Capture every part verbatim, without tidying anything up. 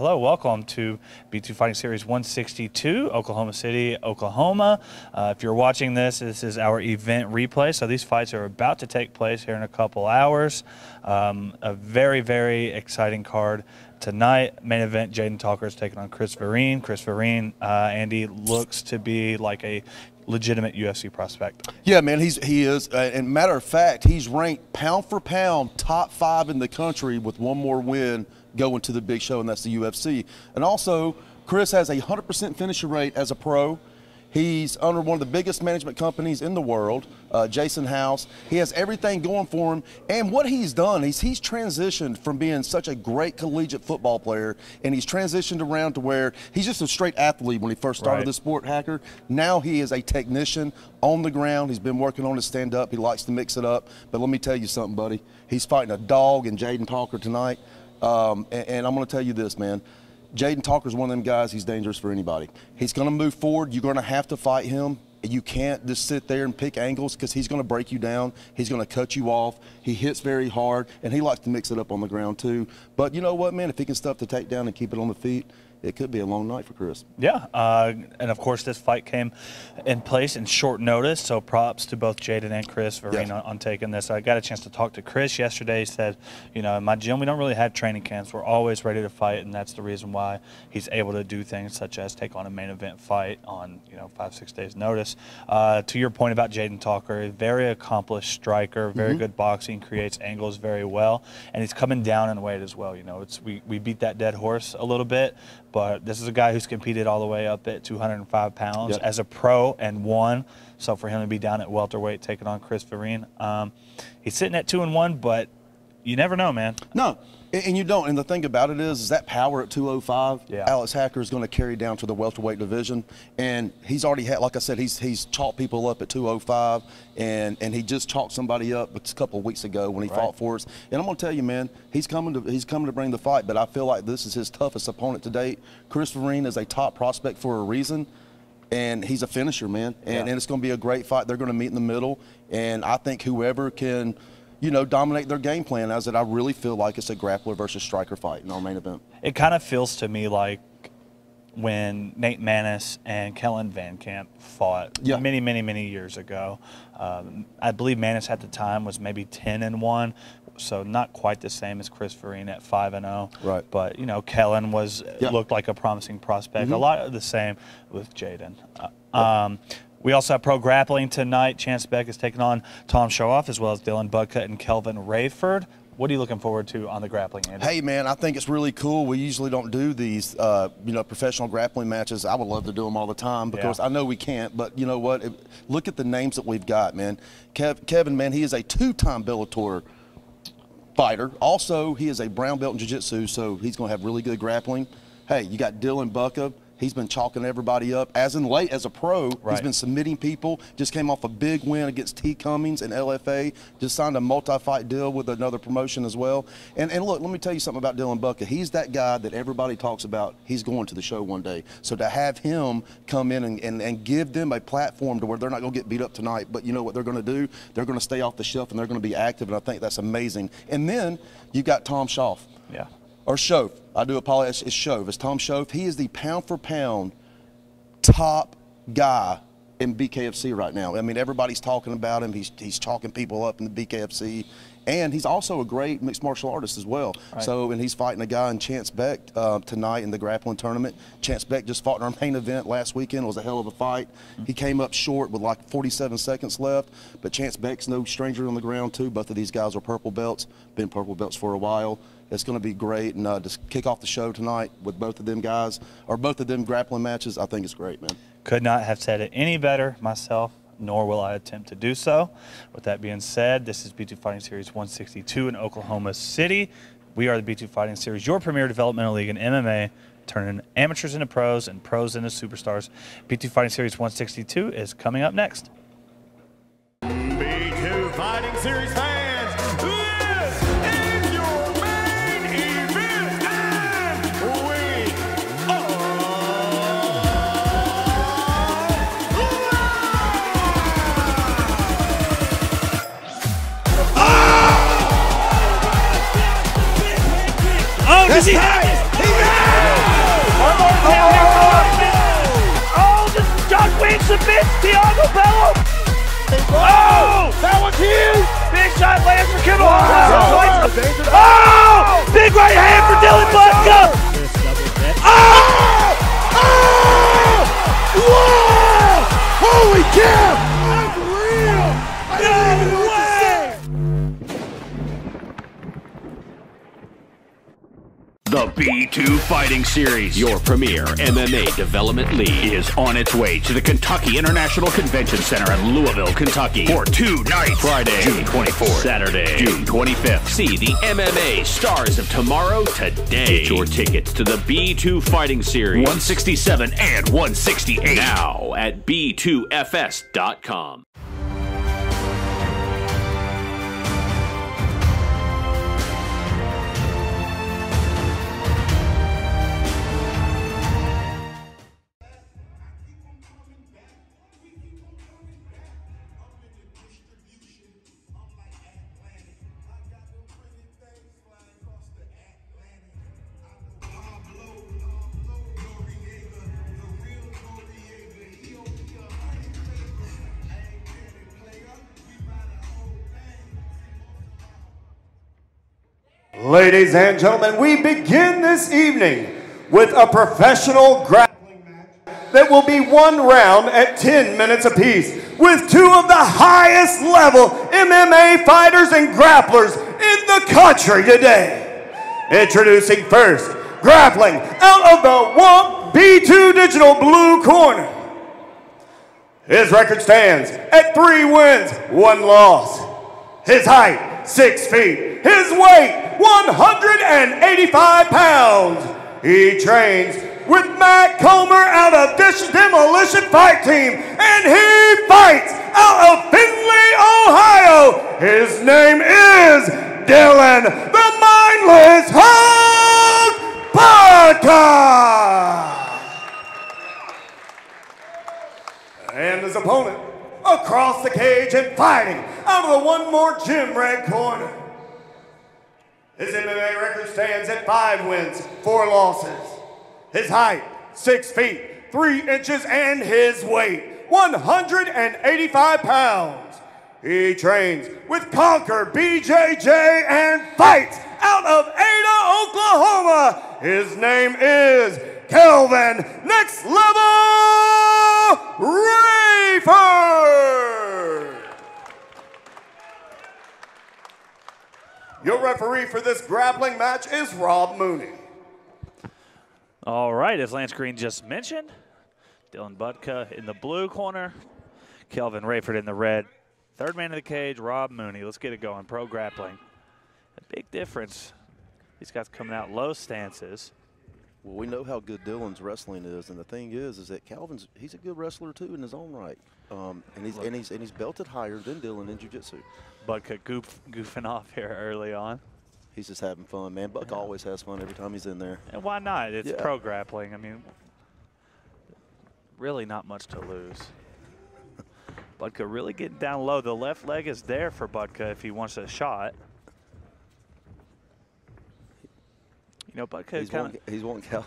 hello, welcome to B two Fighting Series one sixty-two, Oklahoma City, Oklahoma. Uh, if you're watching this, this is our event replay. So these fights are about to take place here in a couple hours. Um, a very, very exciting card tonight. Main event, Jayden Taulker is taking on Kris Vereen. Kris Vereen, uh, Andy, looks to be like a legitimate U F C prospect. Yeah, man, he's he is. Uh, and matter of fact, he's ranked pound for pound top five in the country with one more win going to the big show, and that's the U F C. And also, Kris has a one hundred percent finisher rate as a pro. He's under one of the biggest management companies in the world, uh, Jason House. He has everything going for him. And what he's done, he's, he's transitioned from being such a great collegiate football player, and he's transitioned around to where he's just a straight athlete when he first started right. the sport, Hacker. Now he is a technician on the ground. He's been working on his stand-up. He likes to mix it up. But let me tell you something, buddy. He's fighting a dog in Jayden Taulker tonight. Um, and, and I'm going to tell you this, man. Jayden Taulker's one of them guys, he's dangerous for anybody. He's going to move forward. You're going to have to fight him. You can't just sit there and pick angles because he's going to break you down. He's going to cut you off. He hits very hard, and he likes to mix it up on the ground too. But you know what, man? If he can stuff the takedown and keep it on the feet, it could be a long night for Kris. Yeah, uh, and of course this fight came in place in short notice, so props to both Jayden and Kris Vereen yes. on, on taking this. I got a chance to talk to Kris yesterday. He said, you know, in my gym we don't really have training camps. We're always ready to fight, and that's the reason why he's able to do things such as take on a main event fight on, you know, five, six days notice. Uh, to your point about Jayden Taulker, a very accomplished striker, very mm-hmm. good boxing, creates angles very well, and he's coming down in weight as well. You know, it's we, we beat that dead horse a little bit. But this is a guy who's competed all the way up at two hundred five pounds yep. as a pro and won. So for him to be down at welterweight taking on Kris Vereen, um, he's sitting at two and one, but you never know, man. No, and you don't. And the thing about it is, is that power at two oh five, yeah. Alex Hacker is going to carry down to the welterweight division. And he's already had, like I said, he's he's chalked people up at two oh five, and and he just chalked somebody up a couple of weeks ago when he right. fought for us. And I'm going to tell you, man, he's coming to he's coming to bring the fight. But I feel like this is his toughest opponent to date. Kris Vereen is a top prospect for a reason. And he's a finisher, man. And, yeah. and it's going to be a great fight. They're going to meet in the middle. And I think whoever can, you know, dominate their game plan, as that I really feel like it's a grappler versus striker fight in our main event. It kind of feels to me like when Nate Maness and Kellen Van Camp fought yeah. many, many, many years ago. Um, I believe Maness at the time was maybe ten and one, so not quite the same as Kris Vereen at five and oh. Right. But, you know, Kellen was yeah. looked like a promising prospect. Mm-hmm. A lot of the same with Jayden. Uh, yeah. um, We also have pro grappling tonight. Chance Beck is taking on Tom Shoaff, as well as Dylan Budka and Kelvin Rayford. What are you looking forward to on the grappling end? Hey, man, I think it's really cool. We usually don't do these, uh, you know, professional grappling matches. I would love to do them all the time because yeah. I know we can't. But you know what? It, look at the names that we've got, man. Kev, Kevin, man, he is a two-time Bellator fighter. Also, he is a brown belt in jiu-jitsu, so he's going to have really good grappling. Hey, you got Dylan Budka. He's been chalking everybody up. As in late, as a pro, right. he's been submitting people. Just came off a big win against T. Cummings and L F A. Just signed a multi-fight deal with another promotion as well. And, and look, let me tell you something about Dylan Budka. He's that guy that everybody talks about. He's going to the show one day. So to have him come in and, and, and give them a platform to where they're not going to get beat up tonight, but you know what they're going to do? They're going to stay off the shelf and they're going to be active, and I think that's amazing. And then you've got Tom Shoaff. Yeah. Or Shoaff, I do apologize, it's Shoaff, it's Tom Shoaff. He is the pound-for-pound top guy in B K F C right now. I mean, everybody's talking about him. He's, he's chalking people up in the B K F C. And he's also a great mixed martial artist as well. Right. So, and he's fighting a guy in Chance Beck uh, tonight in the grappling tournament. Chance Beck just fought in our main event last weekend. It was a hell of a fight. Mm-hmm. He came up short with like forty-seven seconds left. But Chance Beck's no stranger on the ground, too. Both of these guys are purple belts, been purple belts for a while. It's going to be great, and uh, just kick off the show tonight with both of them guys, or both of them grappling matches. I think it's great, man. Could not have said it any better myself, nor will I attempt to do so. With that being said, this is B two Fighting Series one sixty-two in Oklahoma City. We are the B two Fighting Series, your premier developmental league in M M A, turning amateurs into pros and pros into superstars. B two Fighting Series one sixty-two is coming up next. B two Fighting Series fans. Does he have this? He has! Bellow! Oh! That was huge! Big shot lands for Kittle. Wow. Oh! Big right hand for Dylan Budka! Oh! Oh! Oh! Wow! Holy cow! That's real! I didn't even know what to say! The B two Fighting Series, your premier M M A development league, is on its way to the Kentucky International Convention Center in Louisville, Kentucky for two nights. Friday, June twenty-fourth. Saturday, June twenty-fifth. See the M M A stars of tomorrow today. Get your tickets to the B two Fighting Series one sixty-seven and one sixty-eight now at B two F S dot com. Ladies and gentlemen, we begin this evening with a professional grappling match that will be one round at ten minutes apiece, with two of the highest level M M A fighters and grapplers in the country today. Introducing first, grappling out of the Wump B two Digital blue corner. His record stands at three wins, one loss. His height, six feet. His weight, one hundred eighty-five pounds. He trains with Matt Comer out of this Demolition Fight Team, and he fights out of Findlay, Ohio. His name is Dylan the Mindless Hulk Budka. And his opponent across the cage and fighting out of the one more gym red corner. His M M A record stands at five wins, four losses. His height, six feet, three inches, and his weight, one hundred eighty-five pounds. He trains with Conquer B J J and fights out of Ada, Oklahoma. His name is Kelvin Next Level Rayford. Your referee for this grappling match is Rob Mooney. All right, as Lance Green just mentioned, Dylan Budka in the blue corner, Kelvin Rayford in the red. Third man in the cage, Rob Mooney. Let's get it going, pro grappling. A big difference. These guys coming out low stances. Well, we know how good Dylan's wrestling is, and the thing is, is that Calvin's, he's a good wrestler too in his own right. Um, and, he's, and, he's, and he's belted higher than Dylan in jiu-jitsu. Budka goof, goofing off here early on. He's just having fun, man. Budka yeah. always has fun every time he's in there. And why not? It's yeah. pro grappling. I mean, really not much to lose. Budka really getting down low. The left leg is there for Budka if he wants a shot. You know, Budka he's kind of—he's one count.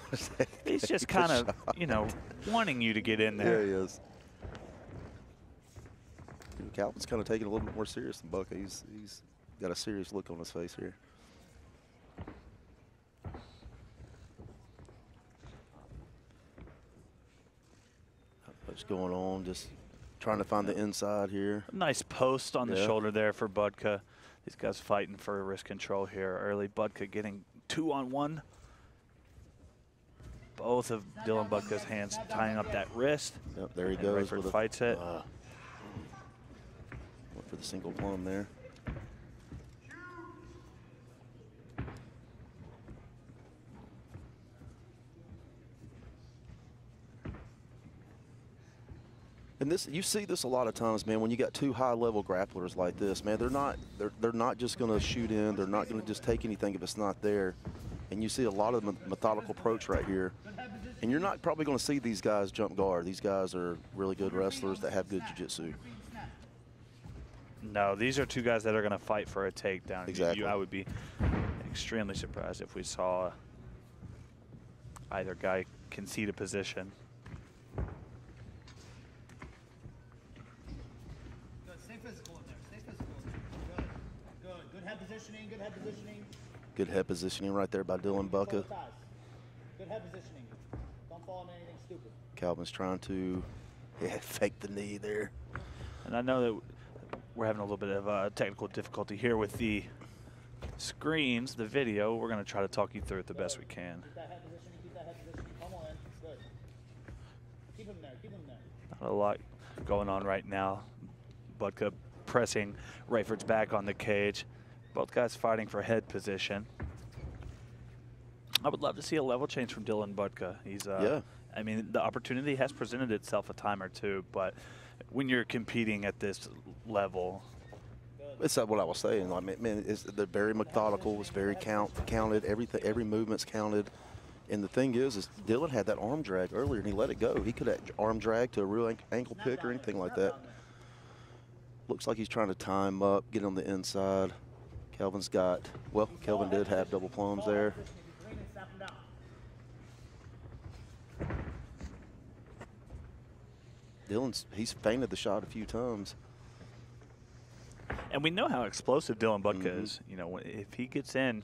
He's just kind of, you know, wanting you to get in there. There he is. Calvin's kind of taking it a little bit more serious than Budka. He's he's got a serious look on his face here. Not much going on. Just trying to find the inside here. A nice post on yeah. the shoulder there for Budka. These guys fighting for wrist control here early. Budka getting two on one. Both of Dylan Budka's hands tying up that wrist. Yep, there he and goes. Rayford with fights a, it. Uh, went for the single plum there. And this, you see this a lot of times, man. When you got two high-level grapplers like this, man, they're not they're they're not just going to shoot in. They're not going to just take anything if it's not there. And you see a lot of methodical approach right here. And you're not probably going to see these guys jump guard. These guys are really good wrestlers that have good jiu-jitsu. No, these are two guys that are going to fight for a takedown. Exactly. You, you, I would be extremely surprised if we saw either guy concede a position. positioning, good head positioning. Good head positioning right there by Dylan Budka. Good head positioning. Don't fall into anything stupid. Calvin's trying to yeah, fake the knee there. And I know that we're having a little bit of uh, technical difficulty here with the screens, the video. We're going to try to talk you through it the best we can. Keep that head positioning, keep that head positioning. Come on, good. Keep him there, keep him there. Not a lot going on right now. Budka pressing Rayford's back on the cage. Both guys fighting for head position. I would love to see a level change from Dylan Budka. He's, uh, yeah. I mean, the opportunity has presented itself a time or two, but when you're competing at this level, it's not what I was saying. I mean, it's, they're very methodical. It's very count counted. Everything, every movement's counted. And the thing is, is Dylan had that arm drag earlier, and he let it go. He could have arm drag to a real ankle pick or anything like that. Looks like he's trying to tie him up, get on the inside. Kelvin's got, well, Kelvin did have double plums there. Dylan's, he's feinted the shot a few times. And we know how explosive Dylan Budka mm-hmm. is. You know, if he gets in,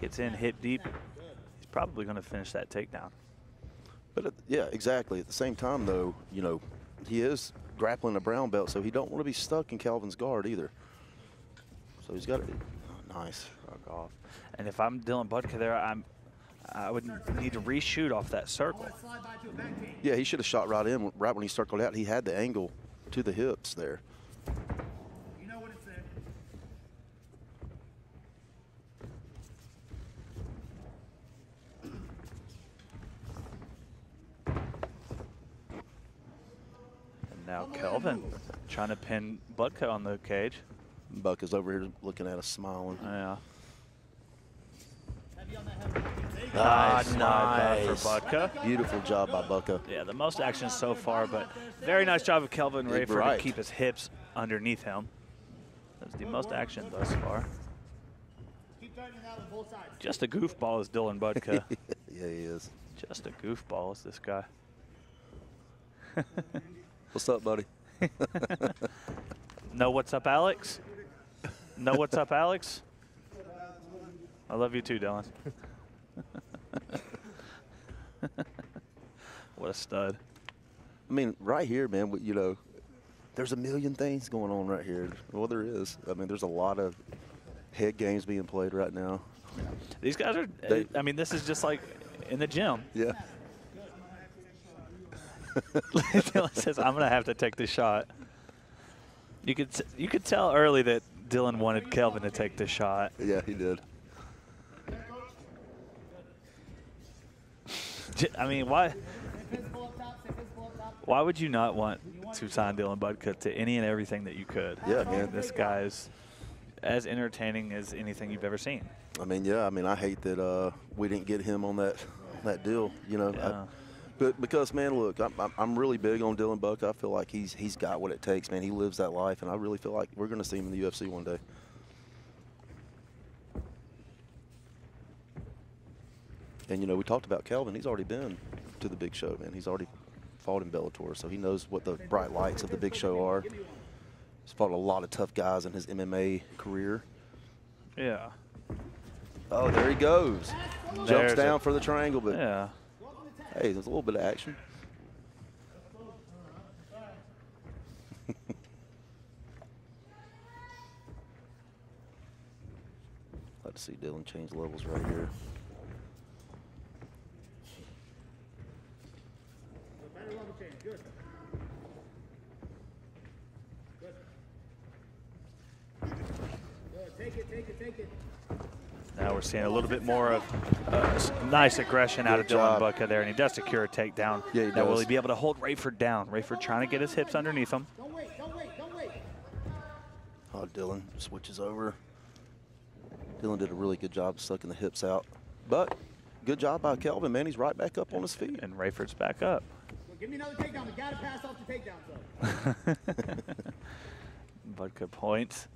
gets in hip deep, he's probably going to finish that takedown. But, uh, yeah, exactly. At the same time, though, you know, he is grappling a brown belt, so he don't want to be stuck in Kelvin's guard either. So he's got it. Oh, nice. Fuck off. And if I'm Dylan Budka there, I'm, I would need to reshoot off that circle. Yeah, he should have shot right in, right when he circled out. He had the angle to the hips there. You know what it said. And now Kelvin trying to pin Budka on the cage. Buck is over here looking at us, smiling. Yeah. Ah, nice. nice. For Budka. Beautiful job by Budka. Yeah, the most action so far, but very nice job of Kelvin Rayford right. to keep his hips underneath him. That's the most action thus far. Just a goofball is Dylan Budka. Yeah, he is. Just a goofball is this guy. What's up, buddy? No, what's up, Alex? No, what's up, Alex? I love you too, Dylan. What a stud. I mean, right here, man, you know, there's a million things going on right here. Well, there is. I mean, there's a lot of head games being played right now. These guys are, they, I mean, this is just like in the gym. Yeah. Dylan says, I'm going to have to take this shot. You could you could tell early that Dylan wanted Kelvin to take the shot. Yeah, he did. I mean, why why would you not want to sign Dylan Budka to any and everything that you could? Yeah, man. This guy's as entertaining as anything you've ever seen. I mean, yeah. I mean, I hate that uh, we didn't get him on that that deal. You know. Yeah. I, But because, man, look, I'm, I'm really big on Dylan Budka. I feel like he's he's got what it takes, man. He lives that life, and I really feel like we're going to see him in the U F C one day. And, you know, we talked about Kelvin. He's already been to the big show, man. He's already fought in Bellator, so he knows what the bright lights of the big show are. He's fought a lot of tough guys in his M M A career. Yeah. Oh, there he goes. Jumps There's down it. for the triangle, but. Yeah. Hey, there's a little bit of action. Glad to see Dylan change levels right here. Good. Take it, take it, take it. Now we're seeing a little bit more of uh, nice aggression Good out of Dylan job. Budka there, and he does secure a takedown. Yeah, he now does. Will he be able to hold Rayford down? Rayford trying to get his hips underneath him. Don't wait, don't wait, don't wait. Oh, Dylan switches over. Dylan did a really good job sucking the hips out. But good job by Kelvin, man. He's right back up and, on his feet. And Rayford's back up. Well, give me another takedown. We got to pass off the takedown, though. Budka points.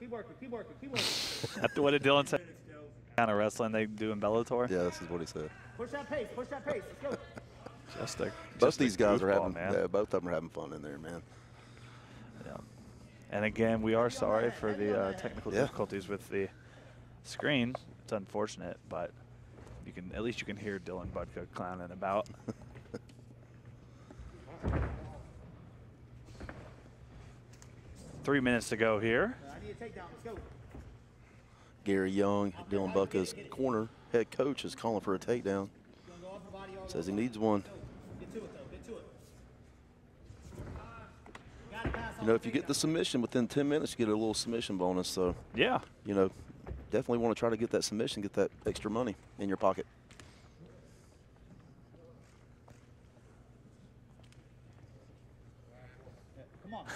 Keep working, keep working, keep working. After what did Dylan say? Kind of wrestling they do in Bellator? Yeah, this is what he said. Push that pace, push that pace. Let's go. Just a, both just these guys are having, ball, man. Yeah, both of them are having fun in there, man. Yeah. And again, we are sorry for the uh, technical yeah. difficulties with the screen. It's unfortunate, but you can at least you can hear Dylan Budka clowning about. Three minutes to go here. Gary Young, Dylan Budka's corner head coach, is calling for a takedown. Says he needs one. You know, if you get the submission within ten minutes, you get a little submission bonus. So, yeah, you know, definitely want to try to get that submission, get that extra money in your pocket.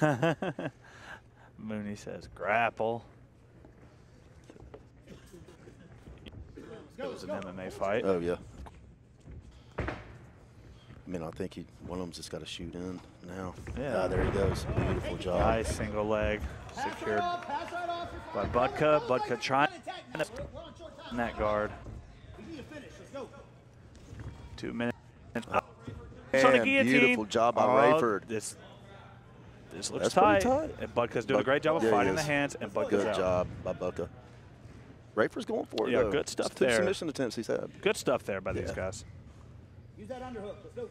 Come on. Mooney says grapple. It was an M M A fight. Oh, yeah. I mean, I think he, one of them's just got to shoot in now. Yeah, ah, there he goes. Beautiful job. Nice single leg secured by Budka. Budka trying to that guard. Two minutes. Oh, and beautiful job by oh, Rayford. This, this looks tight. tight. And Budka's doing Bud a great job of fighting the hands, and Budka's good out. job by Budka. Rayford's going for it. Yeah, though. good stuff it's there. Two submission attempts he's had. Good stuff there by yeah. these guys. Use that underhook. Let's go.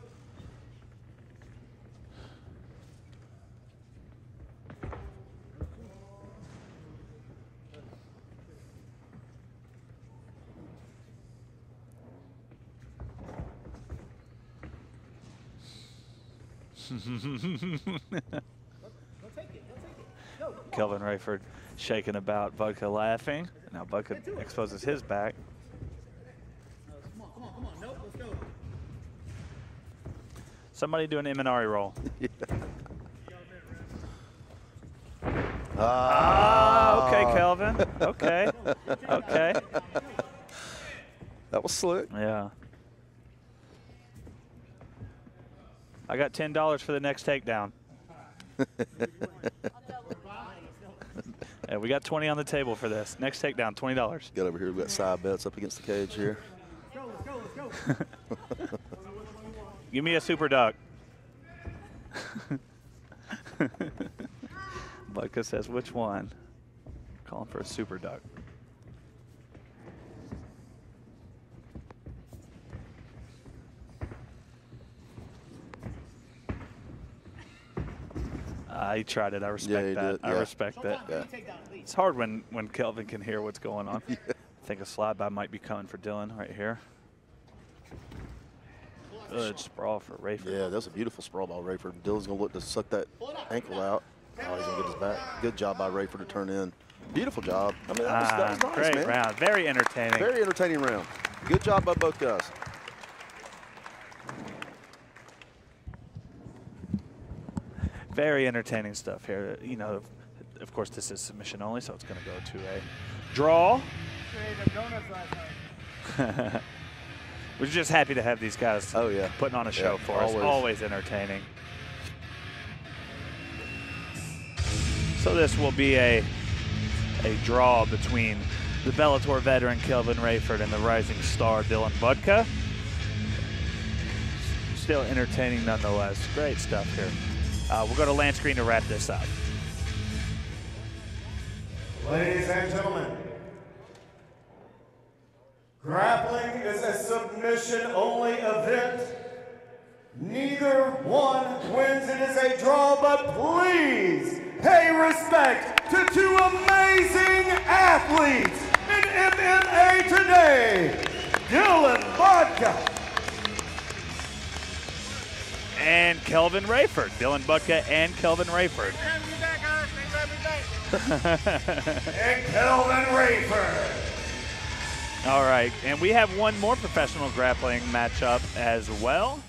Kelvin Rayford shaking about, Budka laughing. Now Budka exposes his back. Come on, come on, come on. Nope, let's go. Somebody do an Imanari roll. yeah. Ah, okay, Kelvin. Okay. Okay. That was slick. Yeah. I got ten dollars for the next takedown. yeah, we got twenty on the table for this. Next takedown, twenty dollars. Get over here. We've got side bets up against the cage here. Let's go, let's go, let's go. Give me a super duck. Budka says, which one? Calling for a super duck. Uh, he tried it. I respect yeah, that. Did. I yeah. respect that. Yeah. It's hard when, when Kelvin can hear what's going on. yeah. I think a slide by might be coming for Dylan right here. Good sprawl for Rayford. Yeah, that's a beautiful sprawl by Rayford. Dylan's going to look to suck that ankle out. Oh, he's going to get his back. Good job by Rayford to turn in. Beautiful job. I mean, that was, ah, that was nice, great man. round. Very entertaining. Very entertaining round. Good job by both guys. Very entertaining stuff here. You know, of course, this is submission only, so it's going to go to a draw. We're just happy to have these guys oh, yeah. putting on a show yeah, for always. us. Always entertaining. So this will be a a draw between the Bellator veteran Kelvin Rayford and the rising star Dylan Budka. Still entertaining nonetheless. Great stuff here. Uh, we'll go to Lance Green to wrap this up. Ladies and gentlemen, grappling is a submission-only event. Neither one wins. It is a draw, but please pay respect to two amazing athletes in M M A today, Dylan Budka and Kelvin Rayford. Dylan Budka and Kelvin Rayford. and Kelvin Rayford. All right, and we have one more professional grappling matchup as well.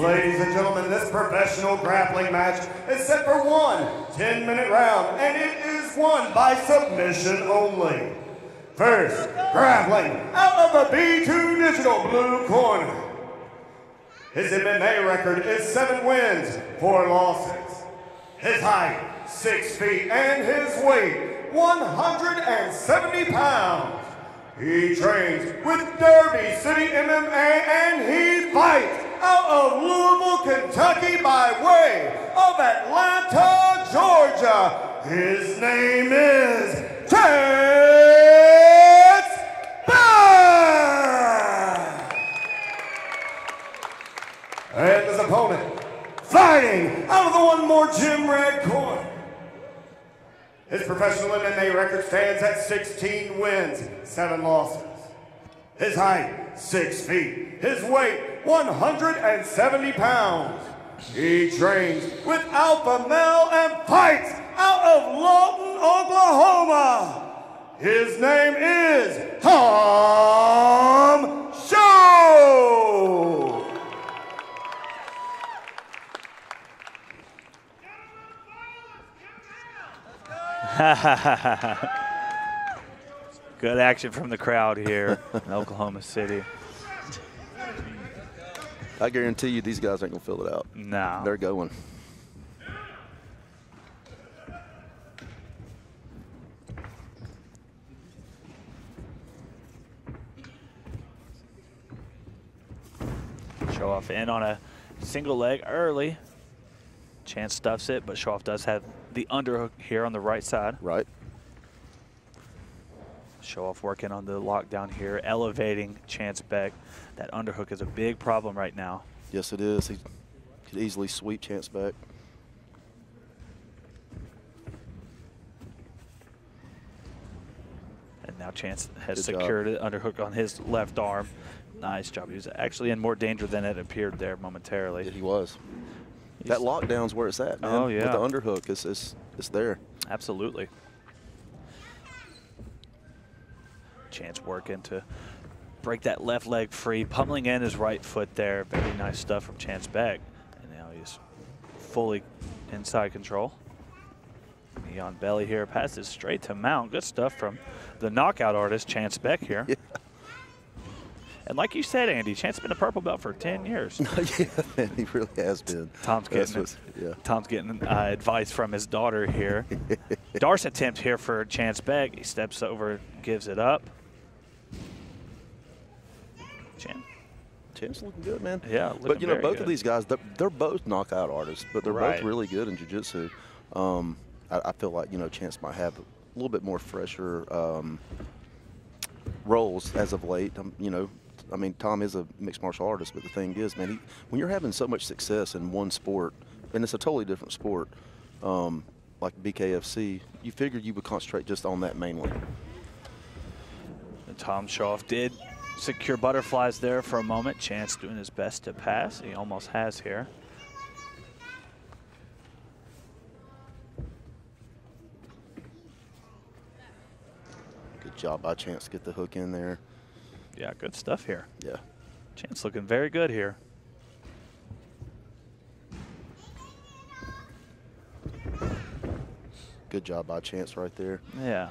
Ladies and gentlemen, this professional grappling match is set for one ten-minute round, and it is won by submission only. First, grappling out of the B two Digital Blue Corner. His M M A record is seven wins, four losses. His height, six feet, and his weight, one hundred seventy pounds. He trains with Derby City M M A, and he fights out of Louisville, Kentucky by way of Atlanta, Georgia. His name is Chance Beck! And his opponent, fighting out of the one more gym red corner. His professional M M A record stands at sixteen wins, seven losses. His height, six feet. His weight, one hundred seventy pounds. He trains with Alpha Mel and fights out of Lawton, Oklahoma. His name is Tom Shoaff. Good action from the crowd here in Oklahoma City. I guarantee you these guys aren't going to fill it out. No. They're going. Shoaff in on a single leg early. Chance stuffs it, but Shoaff does have the underhook here on the right side. Right. Shoaff working on the lockdown here, elevating Chance Beck. That underhook is a big problem right now. Yes, it is. He could easily sweep Chance Beck. And now Chance has Good secured the underhook on his left arm. Nice job. He was actually in more danger than it appeared there momentarily. Yeah, he was. That lockdown's where it's at, man. Oh, yeah. With the underhook, it's, it's, it's there. Absolutely. Chance working to break that left leg free, pummeling in his right foot there. Very nice stuff from Chance Beck. And now he's fully inside control. Neon belly here, passes straight to mount. Good stuff from the knockout artist, Chance Beck here. Yeah. And like you said, Andy, Chance's been a purple belt for ten years. Yeah, man, he really has been. Tom's getting, what, yeah. Tom's getting uh, advice from his daughter here. Darce attempt here for Chance Beck. He steps over, gives it up. Chance, Chance looking good, man. Yeah, but you know, both good. of these guys, they're, they're both knockout artists, but they're right. both really good in jiu-jitsu. Um, I, I feel like you know Chance might have a little bit more fresher um, roles as of late. Um, you know. I mean, Tom is a mixed martial artist, but the thing is, man, he, when you're having so much success in one sport, and it's a totally different sport, um, like B K F C, you figured you would concentrate just on that mainly. And Tom Shoaff did secure butterflies there for a moment. Chance doing his best to pass. He almost has here. Good job by Chance to get the hook in there. Yeah, good stuff here. Yeah. Chance looking very good here. Good job by Chance right there. Yeah.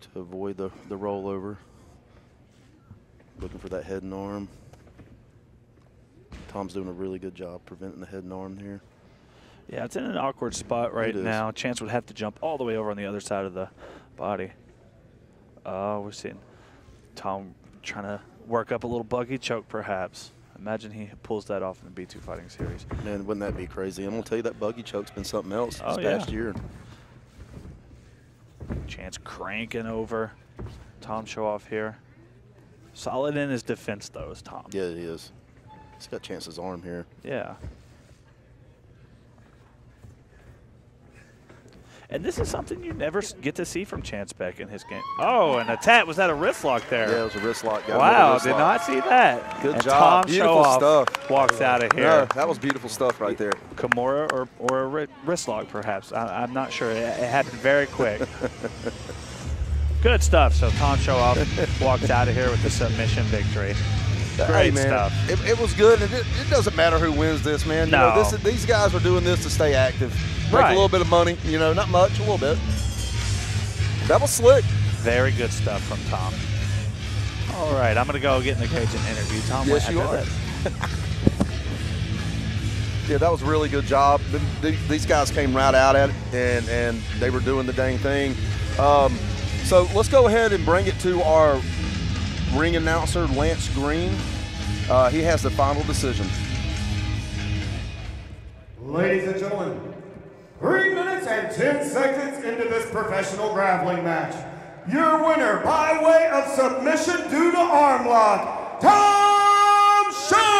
To avoid the, the rollover. Looking for that head and arm. Tom's doing a really good job preventing the head and arm there. Yeah, it's in an awkward spot right now. Chance would have to jump all the way over on the other side of the body. Oh, uh, we're seeing Tom trying to work up a little buggy choke, perhaps. Imagine he pulls that off in the B two Fighting Series. Man, wouldn't that be crazy? I'm going to tell you, that buggy choke's been something else oh, this yeah. past year. Chance cranking over Tom Shoaff here. Solid in his defense, though, is Tom. Yeah, he is. He's got Chance's arm here. Yeah. And this is something you never get to see from Chance Beck in his game. Oh, and a tat. Was that a wrist lock there? Yeah, it was a wrist lock. Got wow, wrist did lock. Not see that. Good and job. Tom beautiful Shoaff stuff. Walks yeah. out of here. Yeah, that was beautiful stuff right there. Kimura or, or a wrist lock, perhaps. I, I'm not sure. It, it happened very quick. Good stuff. So Tom Shoaff walks out of here with the submission victory. Great hey, man. stuff. It, it was good. It, it doesn't matter who wins this, man. No. You know, this, these guys are doing this to stay active. Make right. a little bit of money. You know, not much, a little bit. That was slick. Very good stuff from Tom. All right, I'm going to go get in the cage and interview Tom. Yes, you are. yeah, that was a really good job. These guys came right out at it, and, and they were doing the dang thing. Um, so let's go ahead and bring it to our ring announcer, Lance Green. Uh, he has the final decision. Ladies and gentlemen, three minutes and ten seconds into this professional grappling match, your winner by way of submission due to arm lock, Tom Shoaff!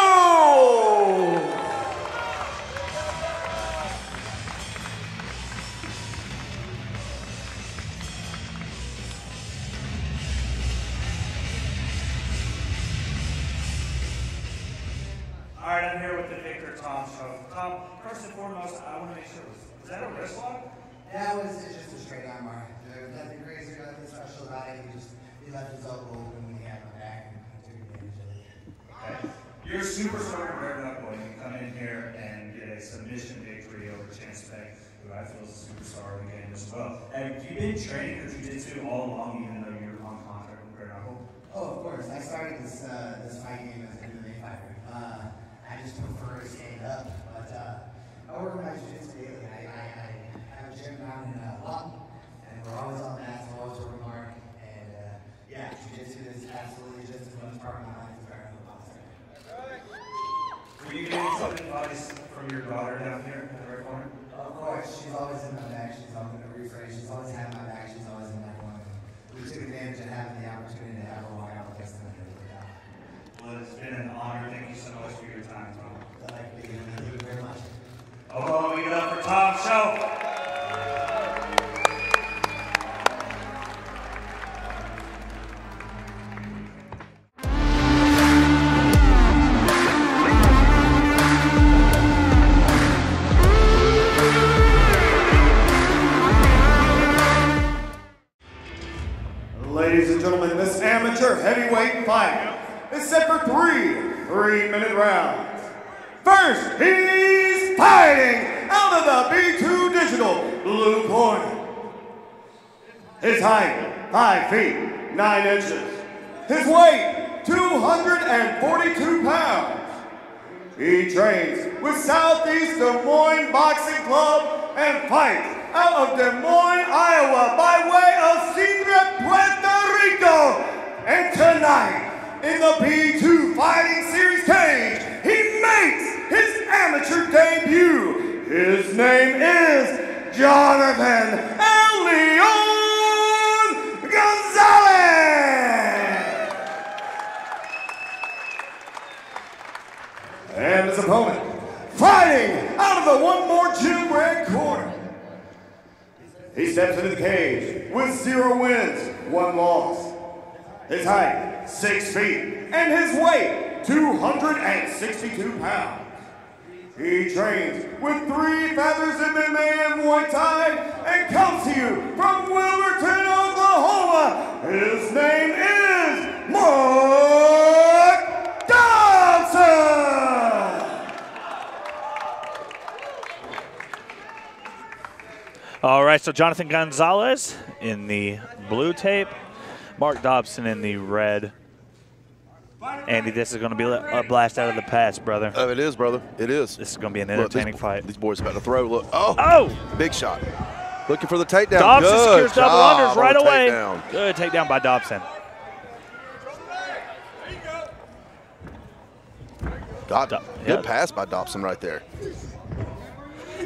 All right, I'm here with the victor, Tom Shoaff. Tom, first and foremost, I want to make sure, was, was that a wrist lock? That was just a straight arm bar. There was nothing crazy, nothing special about it. He just he left his elbow open when he had my back and took advantage of it. Okay. You're a superstar in bare knuckle. You come in here and get a submission victory over Chance Beck, who I feel is a superstar in the game as well. Have you been training your jiu-jitsu all along, even though you were on contract with bare knuckle? Oh, of course. I started this uh, this fight game as an M M A fighter. Uh, I just prefer to stand up, but uh, I work with my jiu-jitsu daily. I, I, I have a gym down in uh, Lawton, and we're always on mats, we're always working hard, and uh, yeah, jiu-jitsu is absolutely just as much part of my life as better than boxing. Were you getting some advice from your daughter down here in the right corner? Of course, she's always in my back, she's always in the refresh, she's always had my back, she's always in my corner. We took advantage of having the opportunity to have a walkout with us. Well, it's been an honor. Thank you so much for your time, Tom. Thank you. Thank you very much. Oh, we get up for Tom Shoaff. Ladies and gentlemen, this amateur heavyweight fight is set for three three-minute rounds. First, he's fighting out of the B two Digital blue corner. His height, five feet, nine inches. His weight, two hundred forty-two pounds. He trains with Southeast Des Moines Boxing Club and fights out of Des Moines, Iowa by way of Sidra, Puerto Rico. And tonight, in the B two Fighting Series cage, he makes his amateur debut. His name is Jonathan Elion Gonzalez. And his opponent, fighting out of the One More Gym red corner. He steps into the cage with zero wins, one loss. His height, six feet, and his weight, two hundred sixty-two pounds. He trains with Three Feathers M M A and Muay Thai, and comes to you from Wilmington, Oklahoma. His name is Mark Dobson. All right, so Jonathan Gonzalez in the blue tape, Mark Dobson in the red. Andy, this is going to be a blast out of the past, brother. Oh, it is, brother. It is. This is going to be an entertaining Look, fight. These boys about to throw. Look. Oh. Oh. Big shot. Looking for the takedown. Dobson Good secures double unders right away. Takedown. Good takedown by Dobson. God, Do good yeah. pass by Dobson right there.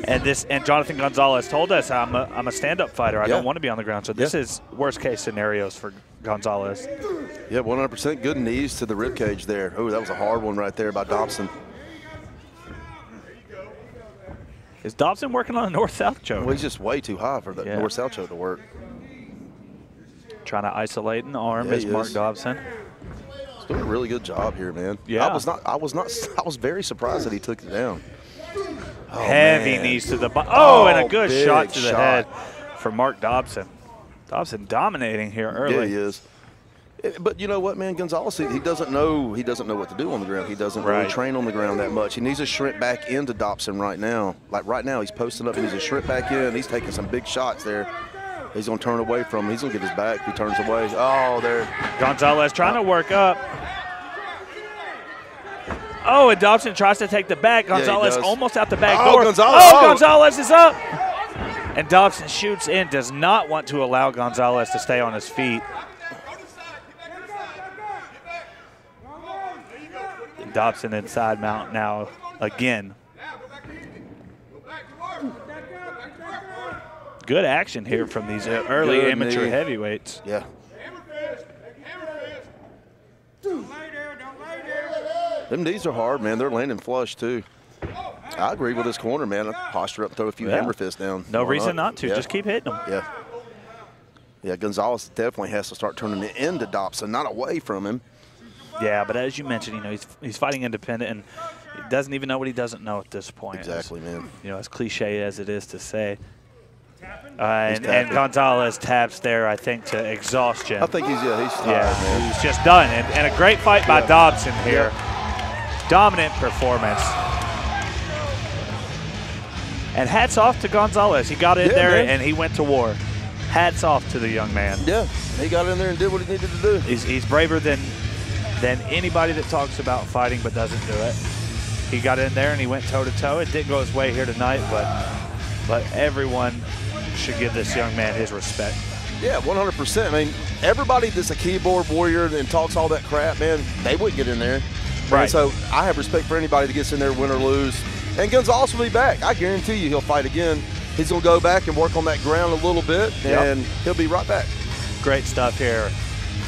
And this, and Jonathan Gonzalez told us, I'm a, I'm a stand-up fighter. I yeah. don't want to be on the ground. So this yeah. is worst-case scenarios for Gonzalez. Yeah, one hundred percent good knees to the ribcage there. Oh, that was a hard one right there by Dobson. Is Dobson working on a north-south choke? Well, he's just way too high for the yeah. north-south choke to work. Trying to isolate an arm yeah, is Mark is. Dobson. He's doing a really good job here, man. Yeah. I was not, I was not, I was very surprised that he took it down. Oh, Heavy man. knees to the body. Oh, oh, and a good shot to the shot. head for Mark Dobson. Dobson dominating here early. Yeah, he is. But you know what, man, Gonzalez, he doesn't know he doesn't know what to do on the ground. He doesn't right. really train on the ground that much. He needs to shrink back into Dobson right now. Like right now, he's posting up. He needs to shrink back in. He's taking some big shots there. He's going to turn away from him. He's going to get his back. He turns away. Oh, there. Gonzalez trying oh. to work up. Oh, and Dobson tries to take the back. Gonzalez yeah, almost out the back oh, door. Gonzalez. Oh, oh, Gonzalez is up. And Dobson shoots in, does not want to allow Gonzalez to stay on his feet. And Dobson inside mount now again. Good action here from these early Good amateur knee. heavyweights. Yeah. Them knees are hard, man. They're landing flush, too. I agree with this corner, man. Posture up, throw a few yeah. hammer fists down. No Why reason not, not to. Yeah. Just keep hitting them. Yeah. Yeah, Gonzalez definitely has to start turning it into Dobson, not away from him. Yeah, but as you mentioned, you know, he's, he's fighting independent, and he doesn't even know what he doesn't know at this point. Exactly, as, man. You know, as cliche as it is to say. Uh, and, and Gonzalez taps there, I think, to exhaustion. I think he's, yeah, he's tired, yeah, man. He's just done. And, and a great fight by yeah. Dobson here. Yeah. Dominant performance. And hats off to Gonzalez. He got in yeah, there man. and he went to war. Hats off to the young man. Yeah, he got in there and did what he needed to do. He's, he's braver than, than anybody that talks about fighting but doesn't do it. He got in there and he went toe-to-toe. It didn't go his way here tonight, but, but everyone should give this young man his respect. Yeah, one hundred percent. I mean, everybody that's a keyboard warrior and talks all that crap, man, they wouldn't get in there. Right. And so I have respect for anybody that gets in there, win or lose. And Gonzalez will be back. I guarantee you he'll fight again. He's going to go back and work on that ground a little bit, yep. and he'll be right back. Great stuff here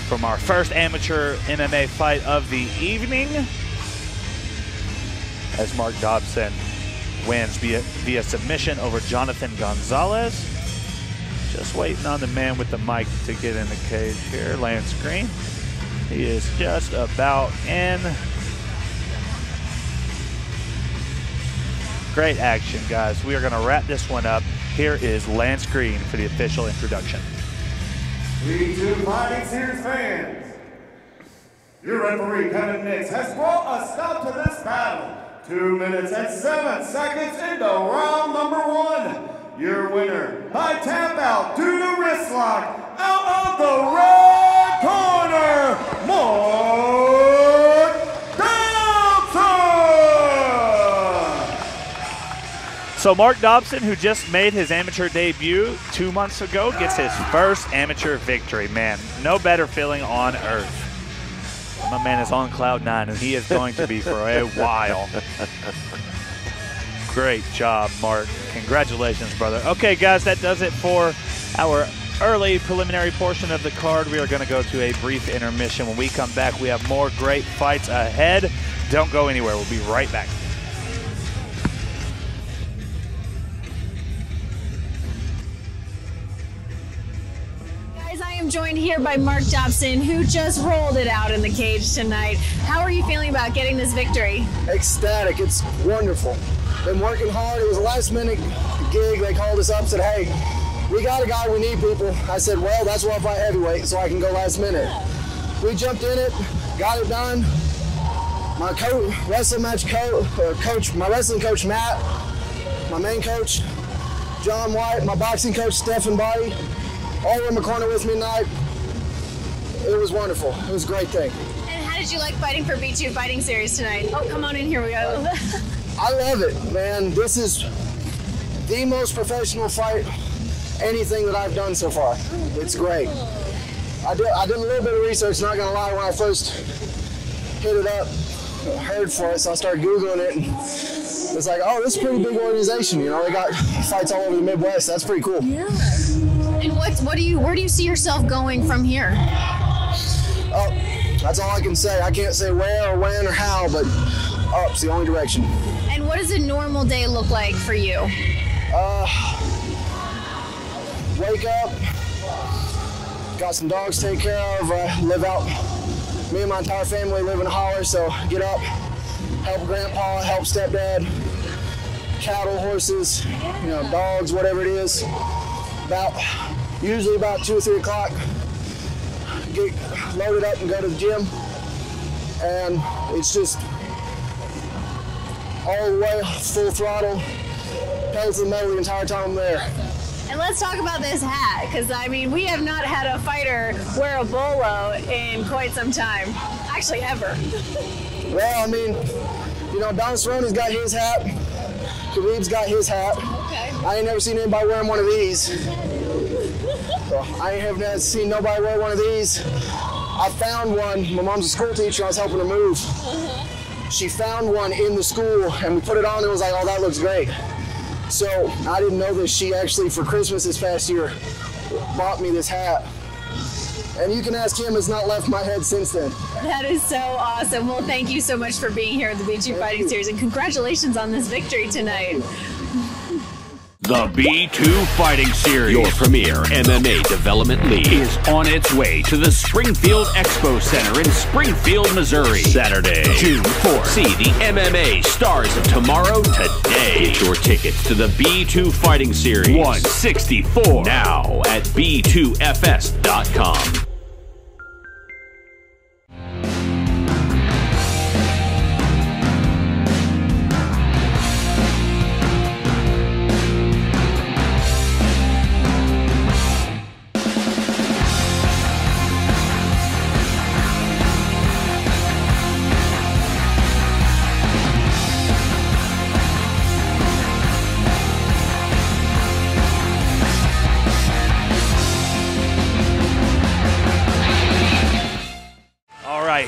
from our first amateur M M A fight of the evening as Mark Dobson wins via, via submission over Jonathan Gonzalez. Just waiting on the man with the mic to get in the cage here, Lance Green. He is just about in. Great action, guys. We are going to wrap this one up. Here is Lance Green for the official introduction. B two Fighting Series fans, your referee, Kevin Nix, has brought a stop to this battle. Two minutes and seven seconds into round number one. Your winner by tap out due to wrist lock, out of the red corner, Mark Dobson! So Mark Dobson, who just made his amateur debut two months ago, gets his first amateur victory. Man, no better feeling on earth. My man is on cloud nine, and he is going to be for a while. Great job, Mark. Congratulations, brother. Okay, guys, that does it for our early preliminary portion of the card. We are going to go to a brief intermission. When we come back, we have more great fights ahead. Don't go anywhere. We'll be right back. I'm joined here by Mark Dobson, who just rolled it out in the cage tonight. How are you feeling about getting this victory? Ecstatic. It's wonderful. Been working hard. It was a last-minute gig. They called us up and said, hey, we got a guy. We need people. I said, well, that's why I fight heavyweight, so I can go last minute. We jumped in it, got it done. My co wrestling match co uh, coach, my wrestling coach, Matt, my main coach, John White, my boxing coach, Stephen Body, all in the corner with me tonight. It was wonderful. It was a great thing. And how did you like fighting for B two Fighting Series tonight? Oh, come on in. Here we go. I love it, man. This is the most professional fight, anything that I've done so far. It's great. I did, I did a little bit of research, not going to lie. When I first hit it up, heard for it, so I started Googling it. And it's like, oh, this is a pretty big organization. You know, they got fights all over the Midwest. That's pretty cool. Yeah. And what, what do you, where do you see yourself going from here? Up. That's all I can say. I can't say where or when or how, but up's the only direction. And what does a normal day look like for you? Uh, wake up, got some dogs to take care of, uh, live out. Me and my entire family live in a holler, so get up, help grandpa, help stepdad, cattle, horses, you know, dogs, whatever it is. About usually about two or three o'clock, get loaded up and go to the gym, and it's just all the way full throttle, pedal to the metal the entire time I'm there. And let's talk about this hat, because I mean, we have not had a fighter wear a bolo in quite some time, actually ever. Well, I mean, You know, Don Cerrone's got his hat. Khabib's got his hat. Okay. I ain't never seen anybody wearing one of these. So I ain't never seen nobody wear one of these. I found one. My mom's a school teacher. And I was helping her move. Uh-huh. She found one in the school, and we put it on. And it was like, oh, that looks great. So I didn't know that she actually, for Christmas this past year, bought me this hat. And you can ask him, it's not left my head since then. That is so awesome. Well, thank you so much for being here at the B two Fighting Series, and congratulations on this victory tonight. The B two Fighting Series, your premier M M A development league, is on its way to the Springfield Expo Center in Springfield, Missouri. Saturday, June fourth. See the M M A stars of tomorrow today. Get your tickets to the B two Fighting Series one sixty-four now at B two F S dot com.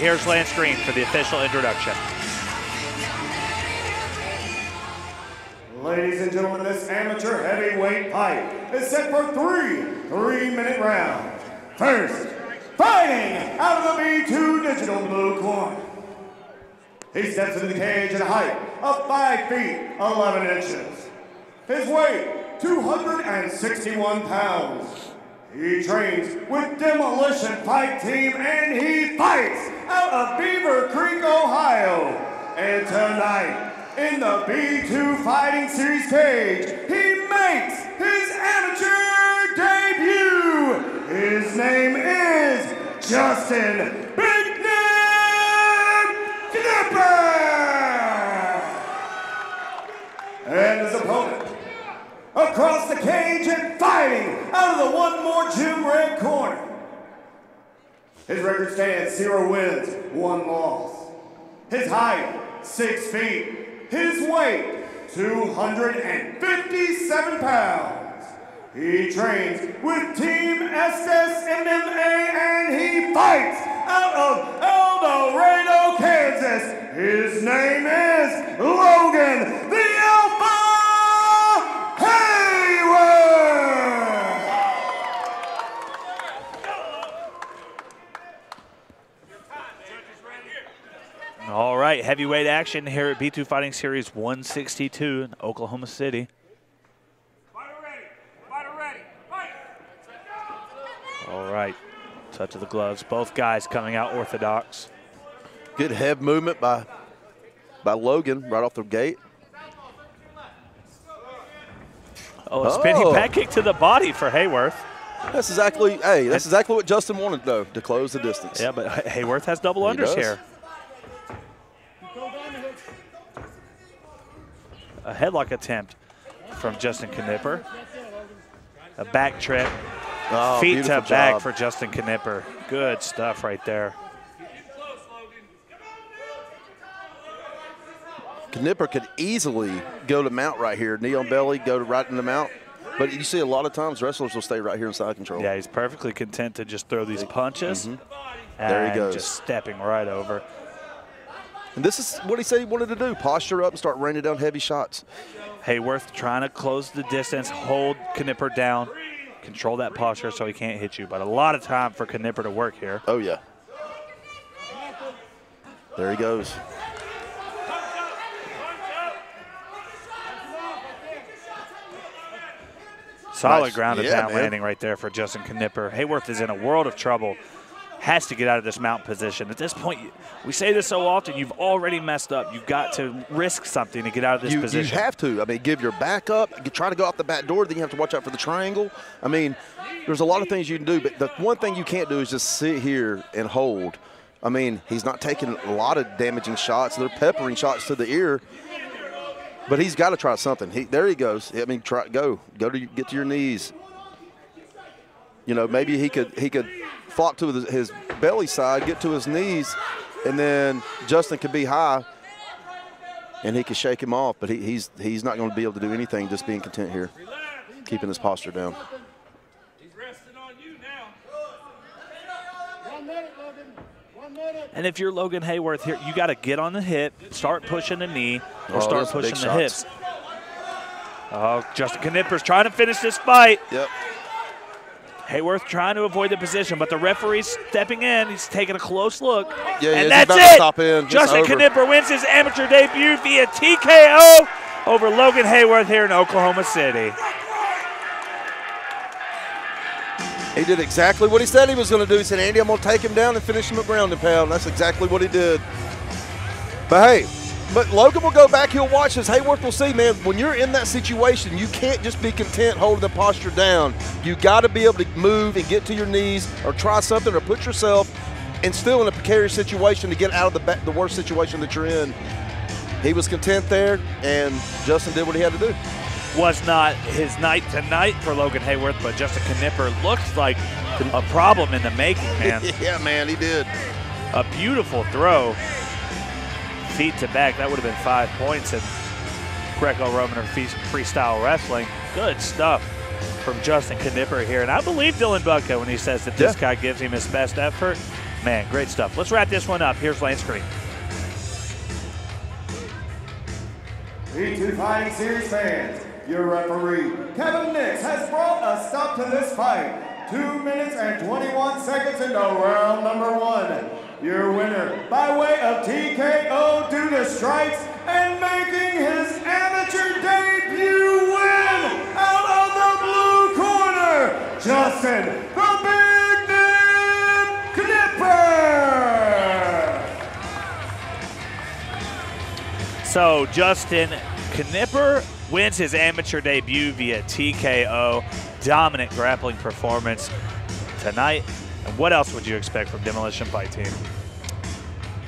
Here's Lance Green for the official introduction. Ladies and gentlemen, this amateur heavyweight fight is set for three three-minute rounds. First, fighting out of the B two digital blue corner. He steps into the cage at a height of five feet, eleven inches. His weight, two hundred sixty-one pounds. He trains with Demolition Fight Team, and he fights out of Beaver Creek, Ohio. And tonight, in the B two Fighting Series cage, he makes his amateur debut. His name is Justin "Big Nip" Knipper. And his opponent, across the cage and fighting out of the one more gym red corner. His record stands zero wins, one loss. His height, six feet. His weight, two hundred fifty-seven pounds. He trains with Team S S M M A, and he fights out of El Dorado, Kansas. His name is Logan the Alpha Hayworth. All right, heavyweight action here at B two Fighting Series one sixty-two in Oklahoma City. All right, touch of the gloves. Both guys coming out orthodox. Good head movement by by Logan right off the gate. Oh, a spinning oh. back kick to the body for Hayworth. That's exactly, hey, that's exactly what Justin wanted, though, to close the distance. Yeah, but Hayworth has double he unders does. here. A headlock attempt from Justin Knipper. A back trip. Oh, Feet to job. back for Justin Knipper. Good stuff right there. Knipper could easily go to mount right here, knee on belly, go to right in the mount. But you see a lot of times wrestlers will stay right here in side control. Yeah, he's perfectly content to just throw these punches. Mm-hmm. There he goes. Just stepping right over. And this is what he said he wanted to do, posture up and start raining down heavy shots. Hayworth trying to close the distance, hold Knipper down, control that posture so he can't hit you. But a lot of time for Knipper to work here. Oh, yeah. There he goes. Solid nice. ground and yeah, down man. landing right there for Justin Knipper. Hayworth is in a world of trouble. Has to get out of this mount position. At this point, we say this so often, you've already messed up. You've got to risk something to get out of this you, position. You have to. I mean, give your back up. You try to go out the back door. Then you have to watch out for the triangle. I mean, there's a lot of things you can do. But the one thing you can't do is just sit here and hold. I mean, he's not taking a lot of damaging shots. They're peppering shots to the ear. But he's got to try something. He, there he goes. I mean, try go, go to get to your knees. You know, maybe he could he could flop to his, his belly side, get to his knees, and then Justin could be high. and he can shake him off, but he, he's he's not going to be able to do anything just being content here, keeping his posture down. He's resting on you now. One minute, Logan. One minute. And if you're Logan Hayworth here, you got to get on the hip, start pushing the knee, or oh, start pushing the shots. hips. Oh, Justin Knipper's trying to finish this fight. Yep. Hayworth trying to avoid the position, but the referee's stepping in. He's taking a close look. Yeah, and yeah, that's about it. To stop in. Justin Knipper wins his amateur debut via T K O over Logan Hayworth here in Oklahoma City. He did exactly what he said he was going to do. He said, Andy, I'm going to take him down and finish him at ground and pound. That's exactly what he did. But hey. But Logan will go back, he'll watch this. Hayworth will see, man, when you're in that situation, you can't just be content holding the posture down. You got to be able to move and get to your knees or try something or put yourself and still in a precarious situation to get out of the, back, the worst situation that you're in. He was content there, and Justin did what he had to do. Was not his night tonight for Logan Hayworth, but Justin Knipper looks like a problem in the making, man. Yeah, man, he did. A beautiful throw. Feet to back, that would have been five points in Greco-Roman or freestyle wrestling. Good stuff from Justin Knipper here. And I believe Dylan Budka when he says that this yeah. guy gives him his best effort. Man, great stuff. Let's wrap this one up. Here's Lance Green. B two Fighting Series fans, your referee, Kevin Nix, has brought a stop to this fight. Two minutes and twenty-one seconds into round number one. Your winner, by way of T K O due to strikes and making his amateur debut win out of the blue corner, Justin the Big Name Knipper. So Justin Knipper wins his amateur debut via T K O. Dominant grappling performance tonight. And what else would you expect from Demolition Fight Team?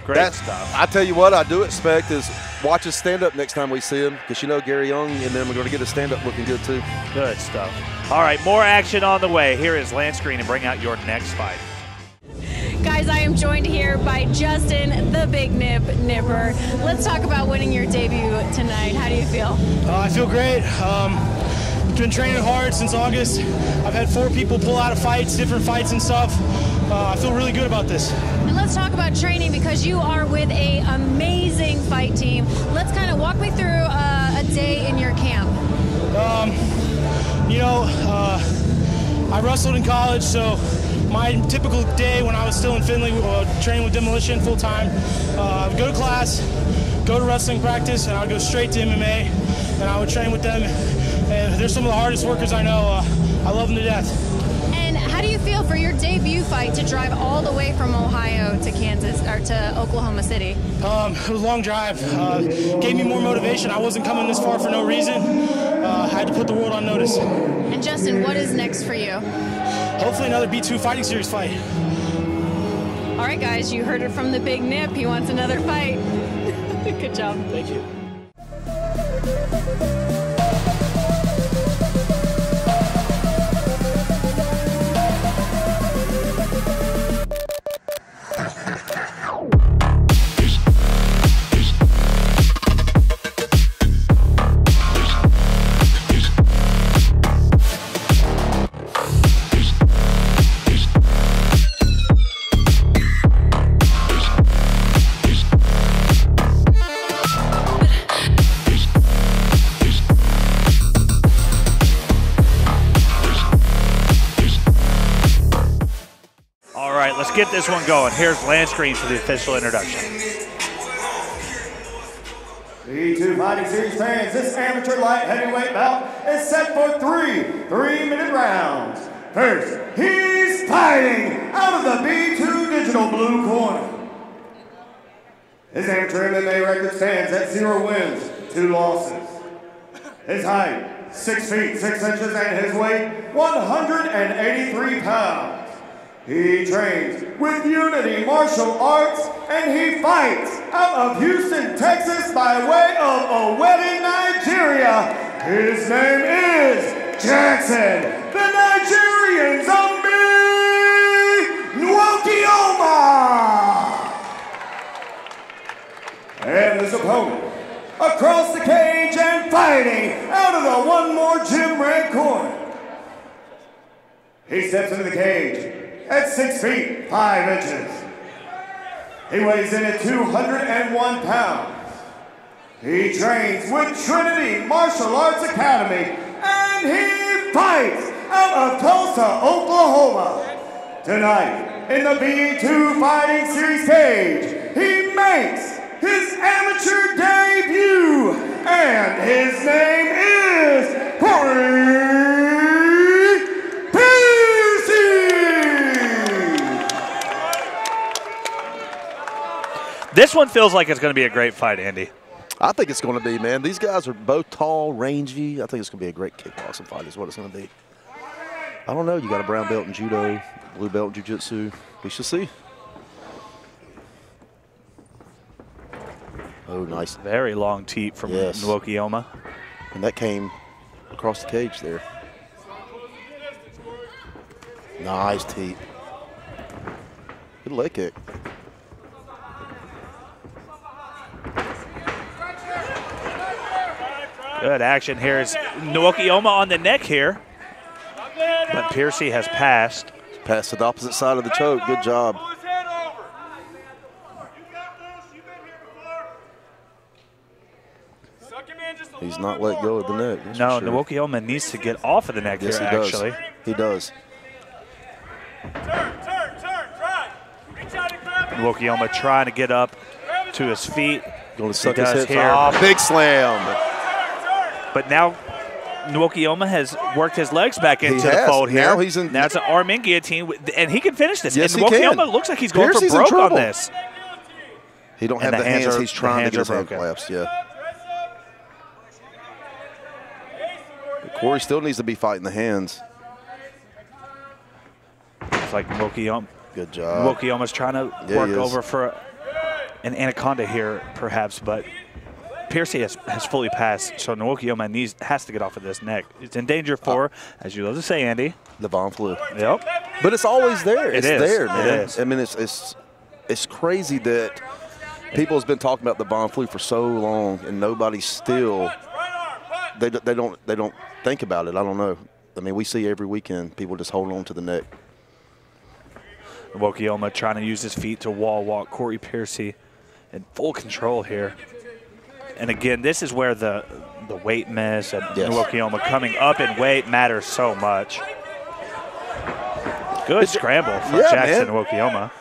Great That's, stuff. I tell you what I do expect is watch his stand-up next time we see him, because you know Gary Young and them are going to get his stand-up looking good too. Good stuff. All right, more action on the way. Here is Lance Green, and bring out your next fight. Guys, I am joined here by Justin the Big Nip Knipper. Let's talk about winning your debut tonight. How do you feel? Uh, I feel great. Um, Been training hard since August. I've had four people pull out of fights, different fights and stuff. Uh, I feel really good about this. And let's talk about training, because you are with a amazing fight team. Let's kind of walk me through uh, a day in your camp. Um, you know, uh, I wrestled in college, so my typical day when I was still in Findlay, uh, training with Demolition full time, uh, go to class, go to wrestling practice, and I would go straight to M M A, and I would train with them. And they're some of the hardest workers I know. Uh, I love them to death. And how do you feel for your debut fight to drive all the way from Ohio to Kansas or to Oklahoma City? Um, it was a long drive. Uh, gave me more motivation. I wasn't coming this far for no reason. Uh, I had to put the world on notice. And Justin, what is next for you? Hopefully another B two Fighting Series fight. All right, guys, you heard it from the Big Nip. He wants another fight. Good job. Thank you. Get this one going. Here's Lance Green for the official introduction. B two Fighting Series fans, this amateur light heavyweight bout is set for three three-minute rounds. First, he's fighting out of the B two digital blue corner. His amateur M M A record stands at zero wins, two losses. His height, six feet, six inches, and his weight, one hundred eighty-three pounds. He trains with Unity Martial Arts, and he fights out of Houston, Texas by way of Owerri, Nigeria. His name is Jackson the Nigerian Zombie Nwokeoma. And his opponent, a fighting out of the one more gym red corner. He steps into the cage at six feet, five inches. He weighs in at two hundred one pounds. He trains with Trinity Martial Arts Academy, and he fights out of Tulsa, Oklahoma. Tonight, in the B two Fighting Series cage, he makes his amateur debut, and his name is Corey Piercy. This one feels like it's going to be a great fight, Andy. I think it's going to be, man. These guys are both tall, rangy. I think it's going to be a great kickboxing fight is what it's going to be. I don't know. You got a brown belt in judo, blue belt in jiu-jitsu. We shall see. Oh, nice. Very long teep from yes. Nwokeoma. And that came across the cage there. Nice teep. Good leg kick. Good action here. It's Nwokeoma on the neck here. But Piercy has passed. Passed to the opposite side of the choke. Good job. He's not let go of the neck. No, sure. Nwokeoma needs to get off of the neck yes, here, he actually. Does. He does. Nwokeoma trying to get up to his feet. Going to suck he his hips here. Off. Big slam. But now Nwokeoma has worked his legs back into the fold here. Now he's in. Now it's an arm in guillotine, and he can finish this. Yes, and Nwokeoma looks like he's going Piercy's for broke on this. He don't have the, the hands. hands are, he's trying hands to get his hand collapsed. Yeah. Corey still needs to be fighting the hands. It's like Nwokeoma. Good job. Nwokeoma's trying to yeah, work over for an anaconda here, perhaps, but Piercy has, has fully passed, so Nwokeoma needs has to get off of this neck. It's in danger for, uh, as you love to say, Andy, the bomb flu. Yep. But it's always there. It's it is. there, man. It is. I mean, it's it's it's crazy that people have been talking about the bomb flu for so long, and nobody still. They, they don't they don't think about it. I don't know. I mean, we see every weekend people just hold on to the neck. Nwokeoma trying to use his feet to wall walk. Corey Piercy in full control here. And again, this is where the the weight miss and yes. Nwokeoma coming up in weight matters so much. Good it's, scramble for yeah, Jackson Nwokeoma.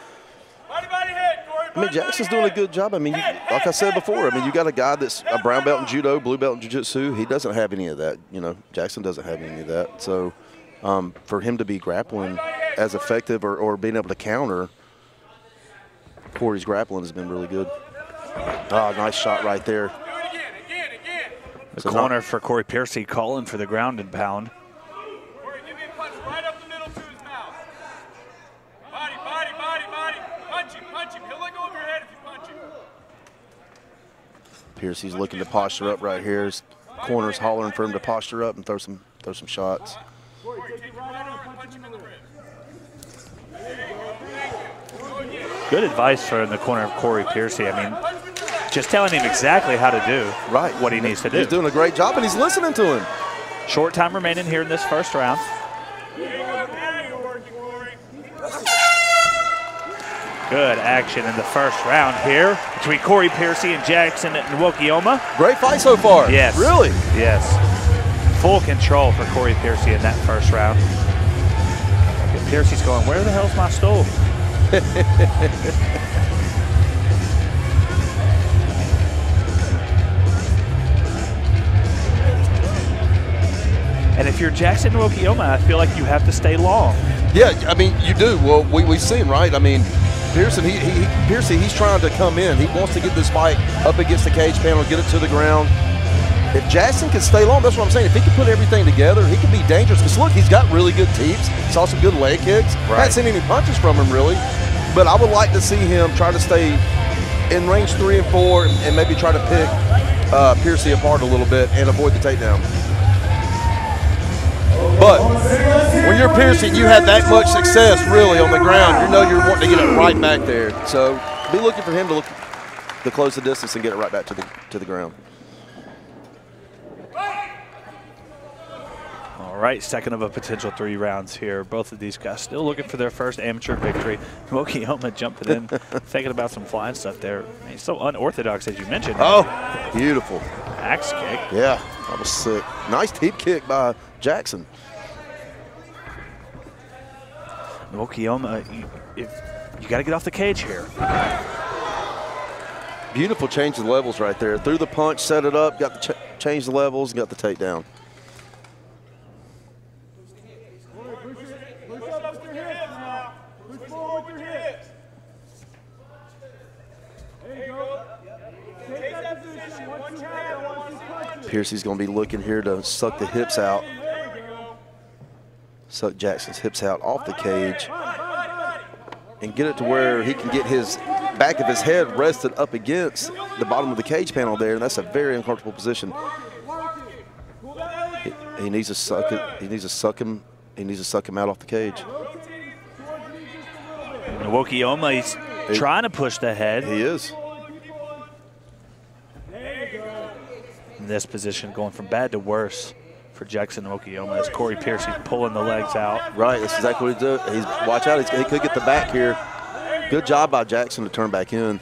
I mean, Jackson's doing a good job. I mean, you, like I said before, I mean, you got a guy that's a brown belt in judo, blue belt in jiu-jitsu. He doesn't have any of that. You know, Jackson doesn't have any of that. So um, for him to be grappling as effective or, or being able to counter, Corey's grappling has been really good. Oh, nice shot right there. The so corner not, for Corey Piercy calling for the ground and pound. Piercy's looking to posture up right here. His corner's hollering for him to posture up and throw some throw some shots. Good advice for in the corner of Corey Piercy. I mean, just telling him exactly how to do right what he needs to do. He's doing a great job, and he's listening to him. Short time remaining here in this first round. Good action in the first round here between Corey Piercy and Jackson Nwokeoma. Great fight so far. Yes. Really? Yes. Full control for Corey Piercy in that first round. And Piercy's going, where the hell's my stove? And if you're Jackson Nwokeoma, I feel like you have to stay long. Yeah, I mean, you do. Well, we, we've seen, right? I mean, Piercy, he, he, Piercy, he's trying to come in. He wants to get this fight up against the cage panel, get it to the ground. If Jackson can stay long, that's what I'm saying. If he can put everything together, he can be dangerous. Because, look, he's got really good teeps. Saw some good leg kicks. Right. Haven't seen any punches from him, really. But I would like to see him try to stay in range three and four and maybe try to pick uh, Piercy apart a little bit and avoid the takedown. But when you're Piercy, you had that much success, really, on the ground. You know you're wanting to get it right back there. So be looking for him to look to close the distance and get it right back to the to the ground. All right, second of a potential three rounds here. Both of these guys still looking for their first amateur victory. Nwokeoma jumping in, thinking about some flying stuff there. I mean, so unorthodox, as you mentioned. Oh, beautiful. Axe kick. Yeah, that was sick. Nice deep kick by Jackson. Nwokeoma, you, you got to get off the cage here. Beautiful change of levels right there. Threw the punch, set it up, got the ch change the levels, and got the takedown. Piercy's going to be looking here to suck the hips out. Suck Jackson's hips out off the cage and get it to where he can get his back of his head rested up against the bottom of the cage panel there, and that's a very uncomfortable position. He, he needs to suck it. He needs to suck him. He needs to suck him out off the cage. Nwokeoma, he's he, trying to push the head. He is. In this position, going from bad to worse for Jackson Nwokeoma as Corey Piercy pulling the legs out. Right, that's exactly what he did. He's watch out. He's, he could get the back here. Good job by Jackson to turn back in.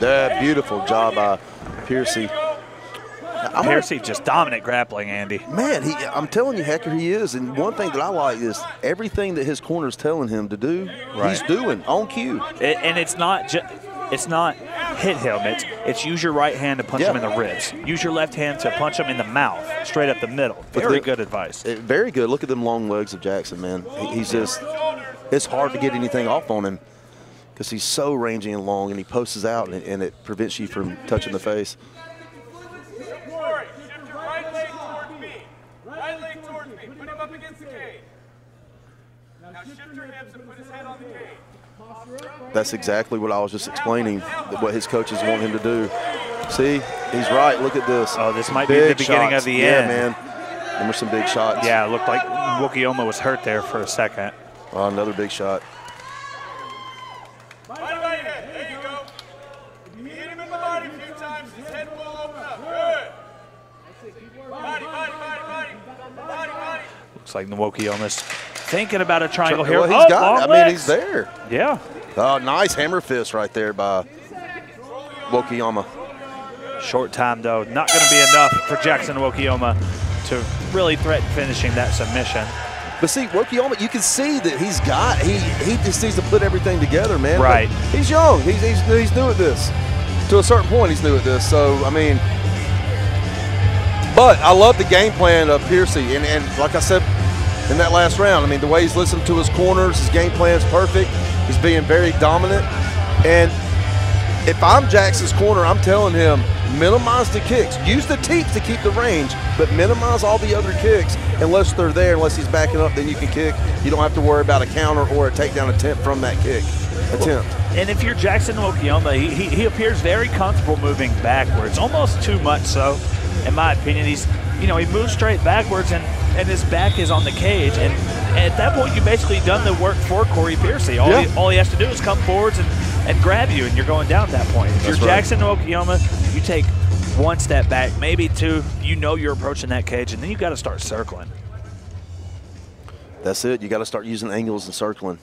That beautiful job by Piercy. I Piercy wanna, just dominant grappling, Andy. Man, he, I'm telling you, Hacker, he is. And one thing that I like is everything that his corner is telling him to do, right. he's doing on cue. It, and it's not just, it's not hit him. It's, it's use your right hand to punch yeah. him in the ribs. Use your left hand to punch him in the mouth, straight up the middle. Very the, good advice. It, very good. Look at them long legs of Jackson, man. He, he's just, it's hard to get anything off on him because he's so rangy and long, and he posts out, and, and it prevents you from touching the face. That's exactly what I was just explaining, what his coaches want him to do. See, he's right. Look at this. Oh, this might big be the beginning shots. Of the yeah, end. Yeah, man. There were some big shots. Yeah, it looked like Nwokeoma was hurt there for a second. Oh, another big shot. There you go. If you hit him in the body a few times, his head will open up. Good. Body, body, body, body. Body, body. Looks like Nwokeoma's thinking about a triangle here. Well, he's oh, got it. I mean, he's there. Yeah. Oh, nice hammer fist right there by Nwokeoma. Short time, though. Not going to be enough for Jackson Nwokeoma to really threaten finishing that submission. But see, Nwokeoma, you can see that he's got, he he just needs to put everything together, man. Right. But he's young. He's, he's, he's new at this. To a certain point, he's new at this. So, I mean, but I love the game plan of Piercy. And, and like I said in that last round, I mean, the way he's listening to his corners, his game plan's perfect. He's being very dominant. And if I'm Jackson's corner, I'm telling him, minimize the kicks. Use the teeps to keep the range, but minimize all the other kicks unless they're there, unless he's backing up, then you can kick. You don't have to worry about a counter or a takedown attempt from that kick attempt. And if you're Jackson Nwokeoma, he, he, he appears very comfortable moving backwards, almost too much so, in my opinion. He's, you know, he moves straight backwards and, and his back is on the cage. And, and at that point, you've basically done the work for Corey Piercy. All, yeah. he, all he has to do is come forwards and, and grab you, and you're going down at that point. If That's you're right. Jackson Nwokeoma, you take one step back, maybe two. You know you're approaching that cage, and then you got to start circling. That's it. You got to start using angles and circling.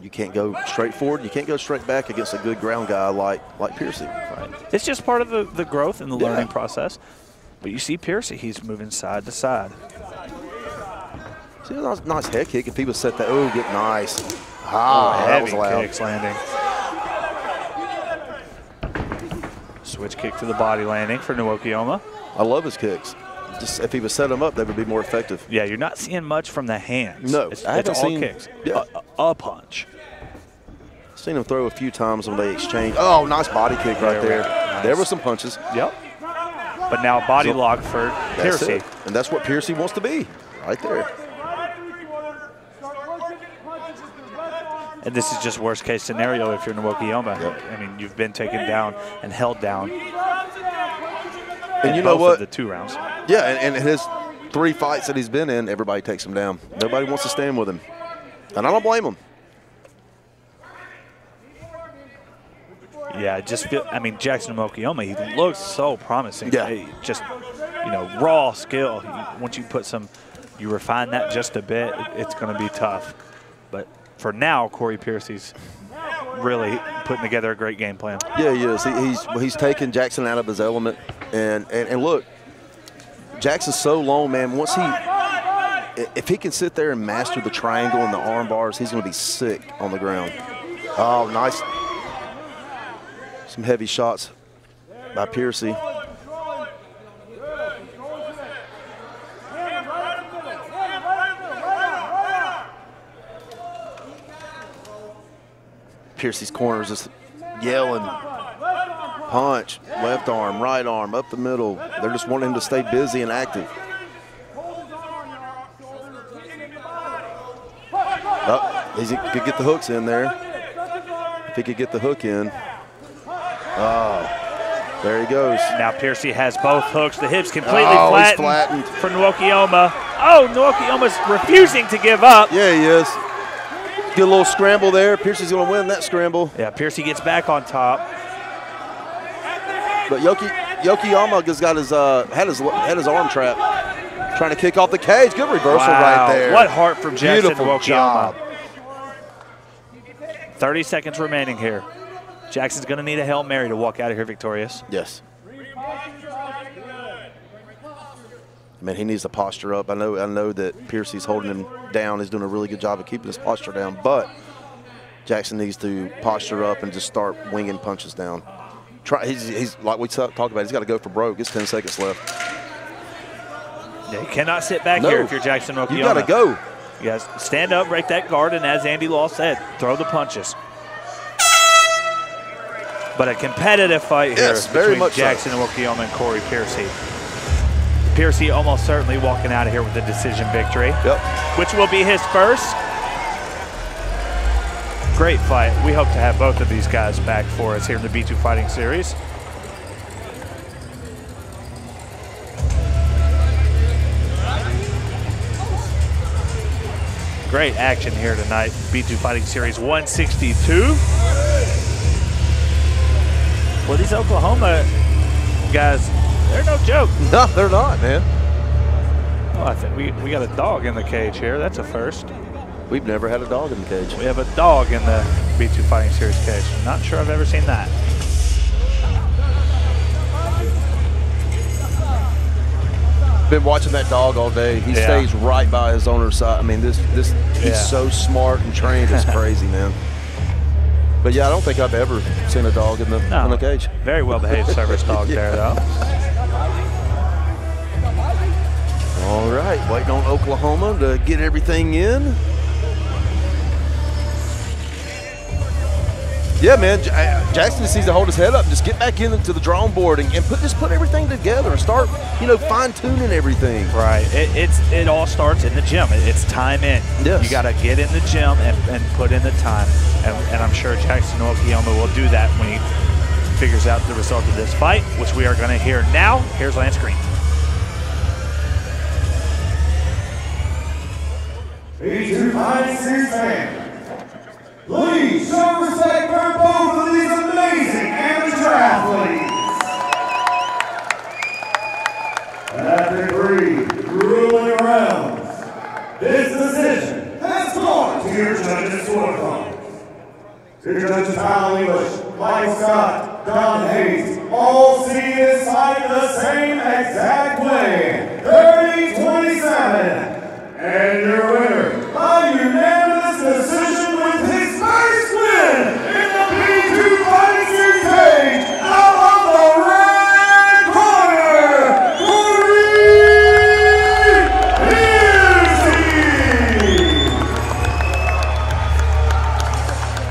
You can't go straight forward. You can't go straight back against a good ground guy like like Piercy. Right. It's just part of the, the growth and the yeah. learning process. But you see Piercy, he's moving side to side. See, that was a nice head kick. If people set that, oh, get nice. Ah, oh, that was loud. Kicks landing. Switch kick to the body landing for Nwokeoma. I love his kicks. Just if he would set them up, they would be more effective. Yeah, you're not seeing much from the hands. No, it's, I haven't it's all seen, kicks. Yeah. A, a punch. Seen him throw a few times when they exchange. Oh, nice body kick right there. There, nice. There were some punches. Yep. But now body so, lock for Piercy. It. And that's what Piercy wants to be, right there. And this is just worst case scenario if you're Nwokeoma. Yep. I mean, you've been taken down and held down. And you know what? The two rounds. Yeah, and, and his three fights that he's been in, everybody takes him down. Nobody wants to stand with him. And I don't blame him. Yeah, just feel, I mean, Jackson Nwokeoma, he looks so promising. Yeah. He just, you know, raw skill. Once you put some, you refine that just a bit, it's going to be tough. But for now, Corey Piercy's really putting together a great game plan. Yeah, he is. He, he's, he's taking Jackson out of his element. And, and, and look, Jackson's so long, man. Once he, if he can sit there and master the triangle and the arm bars, he's going to be sick on the ground. Oh, nice. Some heavy shots by Piercy. Piercy's corner is just yelling. Punch, left arm, right arm, up the middle. They're just wanting him to stay busy and active. Oh, he could get the hooks in there. If he could get the hook in. Oh, there he goes. Now Piercy has both hooks. The hips completely oh, flattened, flattened for Nwokeoma. Oh, Nwokeoma's refusing to give up. Yeah, he is. Get a little scramble there. Piercy's going to win that scramble. Yeah, Piercy gets back on top. But Yoki Nwokeoma has got his uh, had his had his arm trap, trying to kick off the cage. Good reversal wow. right there. What heart from Jackson Nwokeoma. Thirty seconds remaining here. Jackson's going to need a Hail Mary to walk out of here victorious. Yes. I mean, he needs to posture up. I know I know that Piercy's holding him down. He's doing a really good job of keeping his posture down, but Jackson needs to posture up and just start winging punches down. Try, he's, he's like we talked about, he's got to go for broke. It's ten seconds left. Yeah, you cannot sit back no. here if you're Jackson Nwokeoma. You got to go. You guys stand up, break that guard, and as Andy Law said, throw the punches. But a competitive fight here yes, between very much Jackson so. Nwokeoma and Corey Piercy. Piercy almost certainly walking out of here with a decision victory, yep. which will be his first. Great fight. We hope to have both of these guys back for us here in the B two Fighting Series. Great action here tonight, B two Fighting Series one sixty-two. Well, these Oklahoma guys, they're no joke. No, they're not, man. Well, I think we, we got a dog in the cage here. That's a first. We've never had a dog in the cage. We have a dog in the B two Fighting Series cage. Not sure I've ever seen that. Been watching that dog all day. He yeah. stays right by his owner's side. I mean, this this he's yeah. so smart and trained. It's crazy, man. But yeah, I don't think I've ever seen a dog in the, no, in the cage. Very well-behaved service dog yeah. there, though. All right, waiting on Oklahoma to get everything in. Yeah, man, Jackson just needs to hold his head up. Just get back into the drawing board and, and put just put everything together and start, you know, fine-tuning everything. Right. It, it's it all starts in the gym. It, it's time in. Yes. You got to get in the gym and, and put in the time. And, and I'm sure Jackson Nwokeoma will do that when he figures out the result of this fight, which we are going to hear now. Here's Lance Green. Please show respect for both of these amazing amateur athletes. And after three grueling rounds, this decision has gone to your judges' scorecards. Your judges Kyle English, Mike Scott, Don Hayes, all see this fight the same exact way, thirty twenty-seven. And your winner by unanimous decision.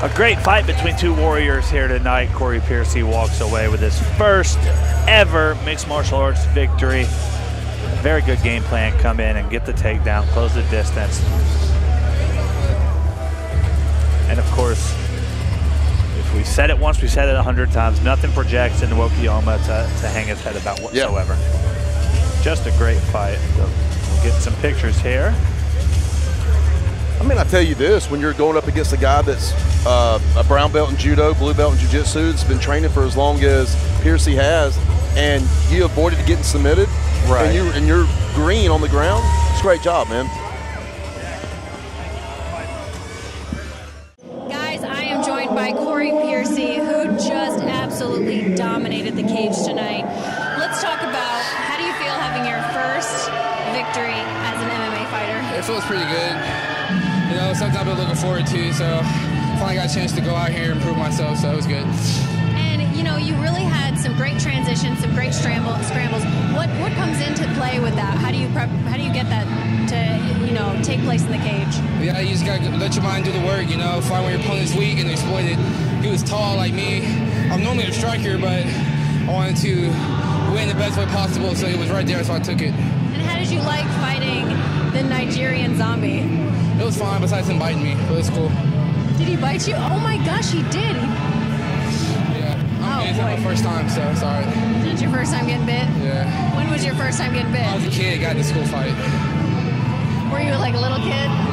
A great fight between two warriors here tonight. Corey Piercy walks away with his first ever mixed martial arts victory. Very good game plan. Come in and get the takedown, close the distance. And of course, if we We said it once, we said it a hundred times. Nothing for Jackson Nwokeoma to, to hang his head about whatsoever. Yep. Just a great fight. We'll get some pictures here. I mean, I tell you this, when you're going up against a guy that's uh, a brown belt in judo, blue belt in jiu-jitsu, that's been training for as long as Piercy has, and you avoided getting submitted, right. and, you, and you're green on the ground, it's a great job, man. Guys, I am joined by Corey Piercy, who just absolutely dominated the cage tonight. Let's talk about, how do you feel having your first victory as an M M A fighter? It feels pretty good. You know, something I've been looking forward to, so finally got a chance to go out here and prove myself, so it was good. And, you know, you really had some great transitions, some great scramble, scrambles. What what comes into play with that? How do you prep, how do you get that to, you know, take place in the cage? Yeah, you just got to let your mind do the work, you know, find where your opponent's weak and exploit it. He was tall like me. I'm normally a striker, but I wanted to win the best way possible, so it was right there, so I took it. And how did you like fighting the Nigerian Zombie? It was fine, besides him biting me, but it was cool. Did he bite you? Oh my gosh, he did. Yeah, I mean, oh, it's not my first time, so it's all right. Is it your first time getting bit? Yeah. When was your first time getting bit? I was a kid, got in a school fight. Were you like a little kid? Yeah.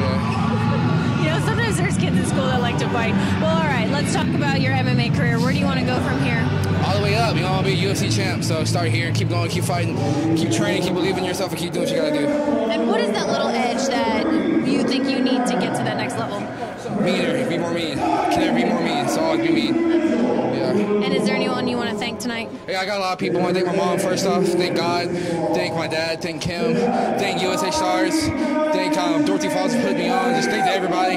You know, sometimes there's kids in school that like to bite. Well, all right, let's talk about your M M A career. Where do you want to go from here? All the way up, you know, I'll be a U F C champ, so start here, keep going, keep fighting, keep training, keep believing in yourself, and keep doing what you gotta do. And what is that little edge that you think you need to get to that next level? Meaner, be more mean. Can there be more mean, so I'll be mean. Yeah. And is there anyone you want to thank tonight? Yeah, I got a lot of people. I want to thank my mom first off, thank God, thank my dad, thank Kim, thank U S A Stars, thank um, Dorothy Falls for putting me on, just thank to everybody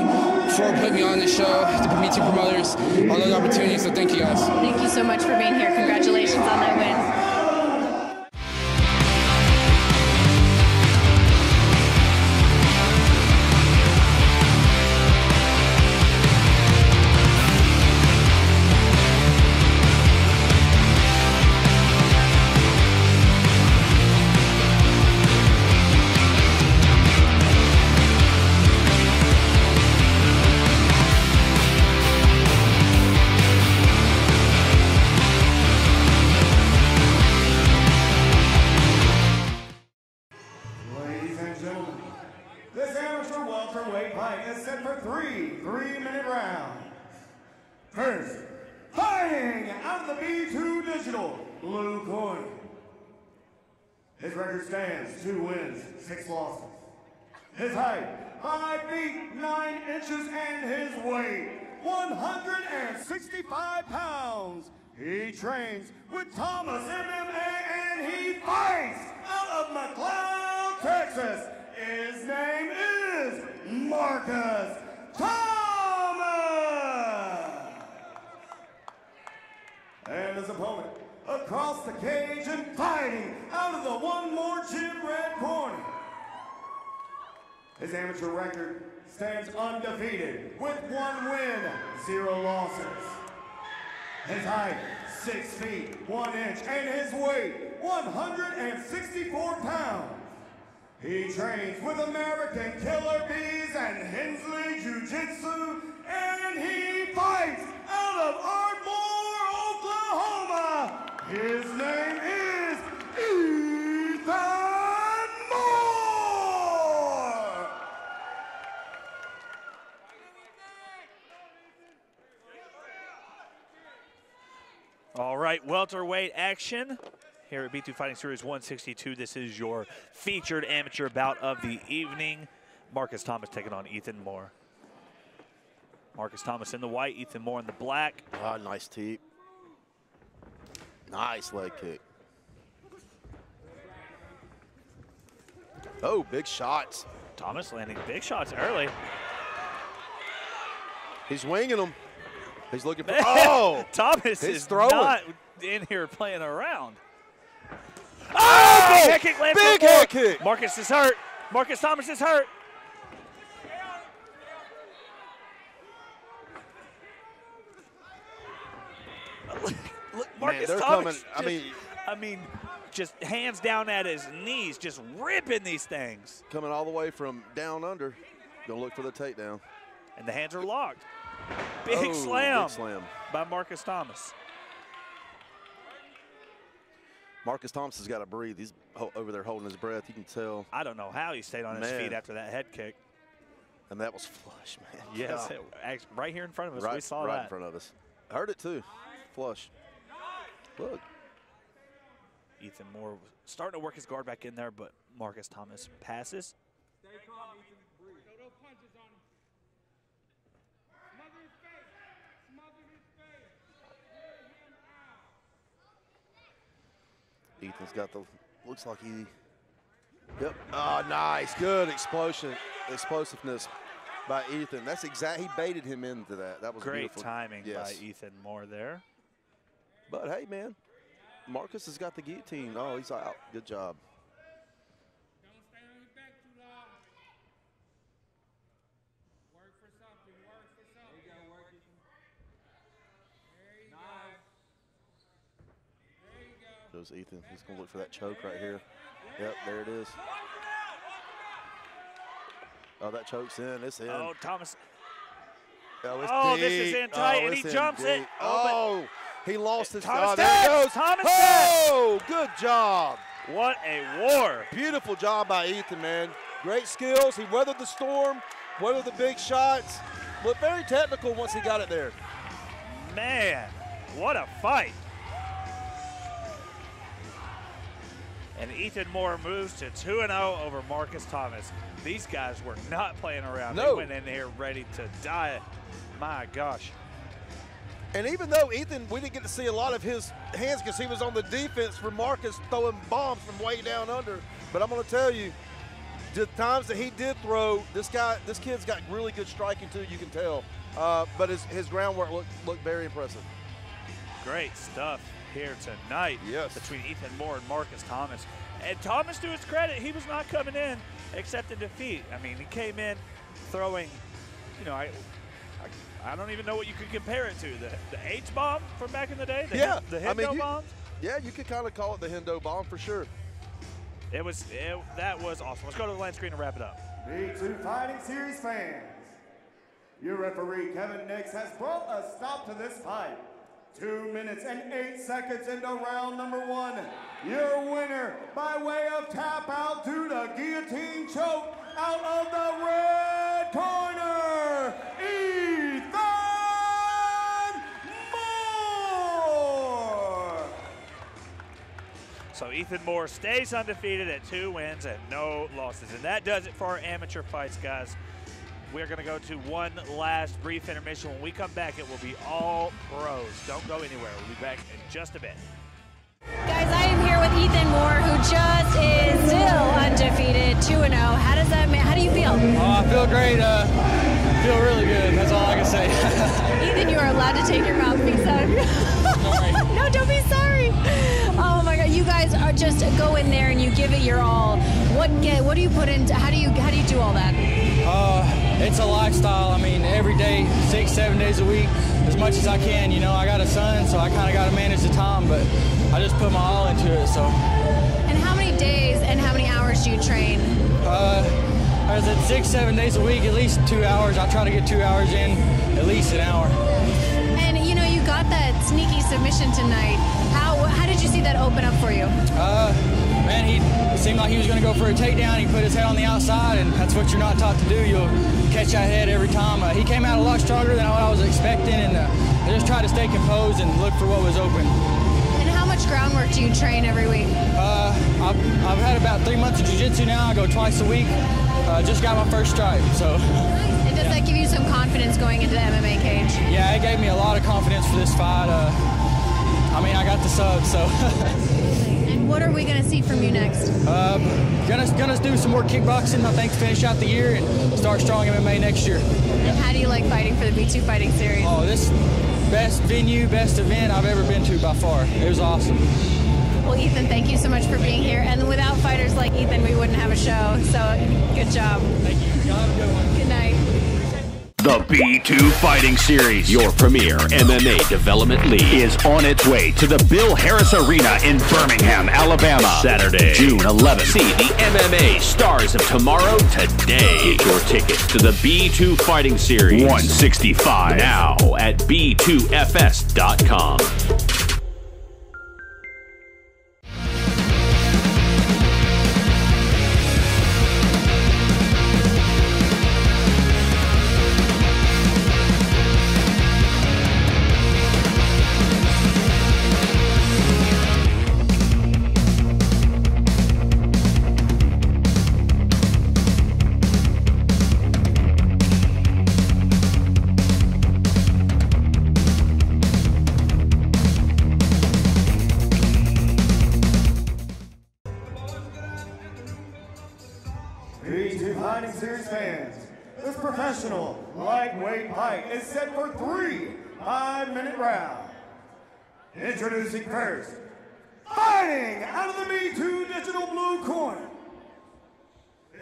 for putting me on this show, to put me to promoters, all those opportunities, so thank you guys. Thank you so much for being here. Congratulations on that win. Marcus Thomas! And his opponent, across the cage and fighting out of the One More Gym red corner. His amateur record stands undefeated with one win, zero losses. His height, six feet, one inch, and his weight, one hundred sixty-four pounds. He trains with American Killer Bees and Hensley Jiu-Jitsu, and he fights out of Ardmore, Oklahoma. His name is Ethan Moore. All right, welterweight action. Here at B two Fighting Series one sixty-two, this is your featured amateur bout of the evening. Marcus Thomas taking on Ethan Moore. Marcus Thomas in the white, Ethan Moore in the black. Ah, oh, nice teep. Nice leg kick. Oh, big shots. Thomas landing big shots early. He's winging them. He's looking for, oh! Thomas is throwing. Not in here playing around. Oh, big head kick, land big head kick. Marcus is hurt. Marcus Thomas is hurt. look, look, Marcus Man, Thomas. Coming, I mean, just, I mean, just hands down at his knees, just ripping these things. Coming all the way from down under. Gonna look for the takedown. And the hands are locked. Big, oh, slam big slam by Marcus Thomas. Marcus Thomas has got to breathe. He's over there holding his breath. You can tell. I don't know how he stayed on his man. feet after that head kick. And that was flush, man. Yes, it, right here in front of us. Right, we saw right that. Right in front of us. I heard it, too. Flush. Look. Ethan Moore was starting to work his guard back in there, but Marcus Thomas passes. Ethan's got the, looks like he, yep. Oh, nice, good explosion, explosiveness by Ethan. That's exact, he baited him into that. That was great beautiful. timing yes. by Ethan Moore there. But hey, man, Marcus has got the guillotine. Oh, he's out, good job. Don't stay on your back too long. Work for something, work for something. There you go, work it. There you nice. go. There's Ethan. He's going to look for that choke right here. Yep, there it is. Oh, that choke's in. It's in. Oh, Thomas. Oh, it's oh this is in tight, oh, and he jumps deep. it. Oh, oh, he lost his Thomas oh, there it goes. Thomas oh, does. Good job. What a war. Beautiful job by Ethan, man. Great skills. He weathered the storm, weathered the big shots, but very technical once he got it there. Man, what a fight. And Ethan Moore moves to two and oh over Marcus Thomas. These guys were not playing around. No. They went in here ready to die. My gosh. And even though Ethan, we didn't get to see a lot of his hands because he was on the defense for Marcus throwing bombs from way down under. But I'm going to tell you, the times that he did throw, this guy, this kid's got really good striking too, you can tell. Uh, but his, his groundwork looked, looked very impressive. Great stuff here tonight yes. between Ethan Moore and Marcus Thomas. And Thomas, to his credit, he was not coming in accepting defeat. I mean, he came in throwing, you know, I I, I don't even know what you could compare it to. The, the H-bomb from back in the day? The, yeah. The Hendo I mean, you, bombs? Yeah, you could kind of call it the Hendo bomb for sure. It was, it, that was awesome. Let's go to the land screen and wrap it up. B two Fighting Series fans, your referee, Kevin Nix, has brought a stop to this fight. Two minutes and eight seconds into round number one. Your winner, by way of tap out due to guillotine choke, out of the red corner, Ethan Moore! So Ethan Moore stays undefeated at two wins and no losses. And that does it for our amateur fights, guys. We're going to go to one last brief intermission. When we come back, it will be all pros. Don't go anywhere. We'll be back in just a bit. Guys, I am here with Ethan Moore, who just is still undefeated, two and oh. How does that, how do you feel? Oh, I feel great. Uh, I feel really good. That's all I can say. Ethan, you are allowed to take your mouthpiece out of your sorry. No, don't be sorry. Oh, my God. You guys are just go in there and you give it your all. What get? What do you put into, how do you, how do you do all that? Uh, It's a lifestyle. I mean, every day, six, seven days a week, as much as I can. You know, I got a son, so I kind of got to manage the time, but I just put my all into it, so. And how many days and how many hours do you train? Uh, I said six, seven days a week, at least two hours. I try to get two hours in, at least an hour. And, you know, you got that sneaky submission tonight. How, how did you see that open up for you? Uh, man, he seemed like he was going to go for a takedown. He put his head on the outside, and that's what you're not taught to do. You'll catch that head every time. Uh, he came out a lot stronger than what I was expecting, and uh, I just tried to stay composed and look for what was open. And how much groundwork do you train every week? Uh, I've, I've had about three months of jiu-jitsu now. I go twice a week. Uh, just got my first stripe, so. Nice. And does yeah. that give you some confidence going into the M M A cage? Yeah, it gave me a lot of confidence for this fight. Uh, I mean, I got the sub, so. What are we going to see from you next? Uh, gonna, gonna do some more kickboxing, I think, to finish out the year and start strong M M A next year. And how do you like fighting for the B two Fighting Series? Oh, this best venue, best event I've ever been to by far. It was awesome. Well, Ethan, thank you so much for being here. And without fighters like Ethan, we wouldn't have a show. So, good job. Thank you. Y'all have a good one. Good night. The B two Fighting Series, your premier M M A development league, is on its way to the Bill Harris Arena in Birmingham, Alabama, Saturday, June eleventh. See the M M A stars of tomorrow today. Get your tickets to the B two Fighting Series one sixty-five now at B two F S dot com. Introducing first, fighting out of the B two digital blue corner.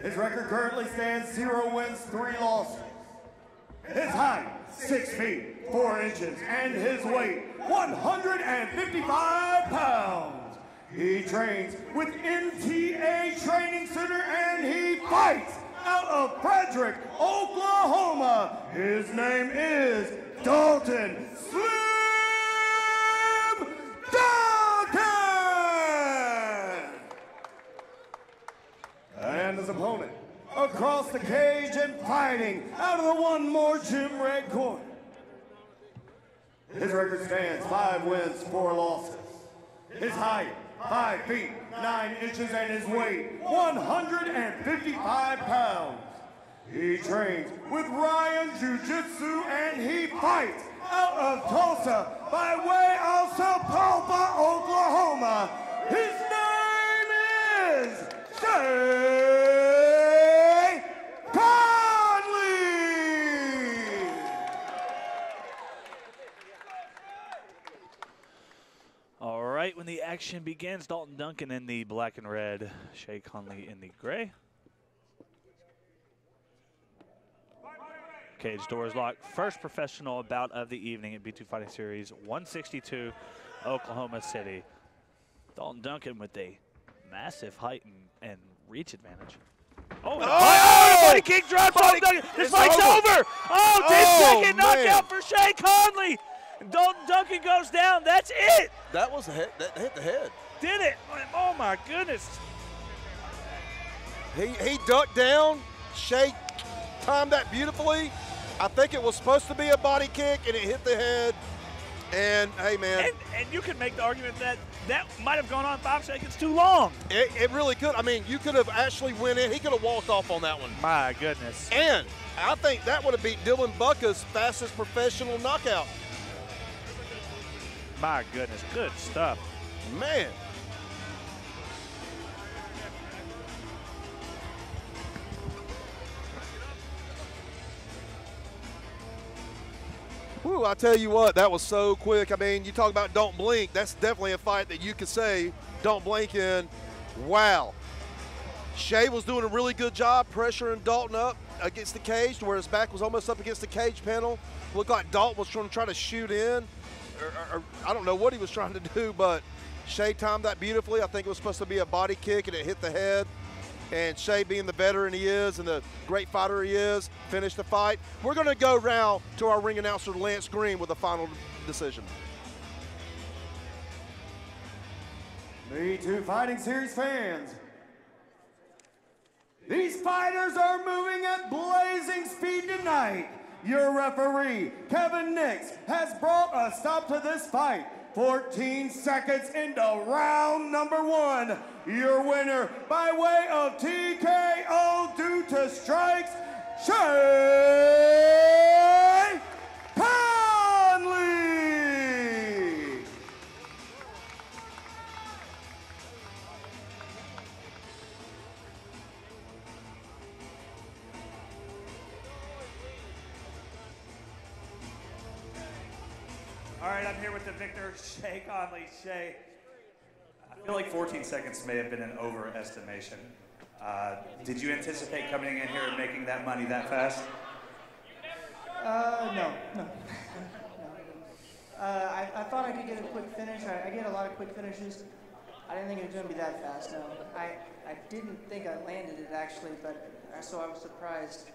His record currently stands zero wins, three losses. His height, six feet, four inches, and his weight, one hundred fifty-five pounds. He trains with M T A Training Center and he fights out of Frederick, Oklahoma. His name is Dalton Duncan! And his opponent, across the cage and fighting out of the one more gym red corner. His record stands five wins, four losses. His height, five feet, nine inches, and his weight, one hundred fifty-five pounds. He trains with Ryan Jiu-Jitsu and he fights out of Tulsa by way of Sepulpa, Oklahoma. His name is Shea Conley. All right, when the action begins, Dalton Duncan in the black and red, Shea Conley in the gray. Cage doors locked. First professional bout of the evening at B two Fighting Series one sixty-two, Oklahoma City. Dalton Duncan with a massive height and, and reach advantage. Oh, and oh, oh, oh, body kick drops Dalton Duncan. This fight's over. over. Oh, ten second oh, knockout for Shea Conley. Dalton Duncan goes down. That's it. That was a hit. That hit the head. Did it? Oh my goodness. He he ducked down. Shea timed that beautifully. I think it was supposed to be a body kick, and it hit the head. And, hey, man. And, and you could make the argument that that might have gone on five seconds too long. It, it really could. I mean, you could have actually went in. He could have walked off on that one. My goodness. And I think that would have beat Dylan Budka's fastest professional knockout. My goodness. Good stuff. Man. Woo, I tell you what, that was so quick. I mean, you talk about don't blink. That's definitely a fight that you could say don't blink in. Wow. Shea was doing a really good job pressuring Dalton up against the cage to where his back was almost up against the cage panel. Looked like Dalton was trying to try to shoot in. Or, or, or, I don't know what he was trying to do, but Shea timed that beautifully. I think it was supposed to be a body kick, and it hit the head. And Shea, being the veteran he is and the great fighter he is, finished the fight. We're going to go round to our ring announcer, Lance Green, with a final decision. B two Fighting Series fans, these fighters are moving at blazing speed tonight. Your referee, Kevin Nix, has brought a stop to this fight. fourteen seconds into round number one. Your winner by way of T K O due to strikes, Shea Conley. All right, I'm here with the victor, Shea Conley. Shea, I feel like fourteen seconds may have been an overestimation. Uh, did you anticipate coming in here and making that money that fast? Uh, no, no. no. Uh, I, I thought I could get a quick finish. I, I get a lot of quick finishes. I didn't think it was going to be that fast, no. I, I didn't think I landed it, actually, but so I was surprised.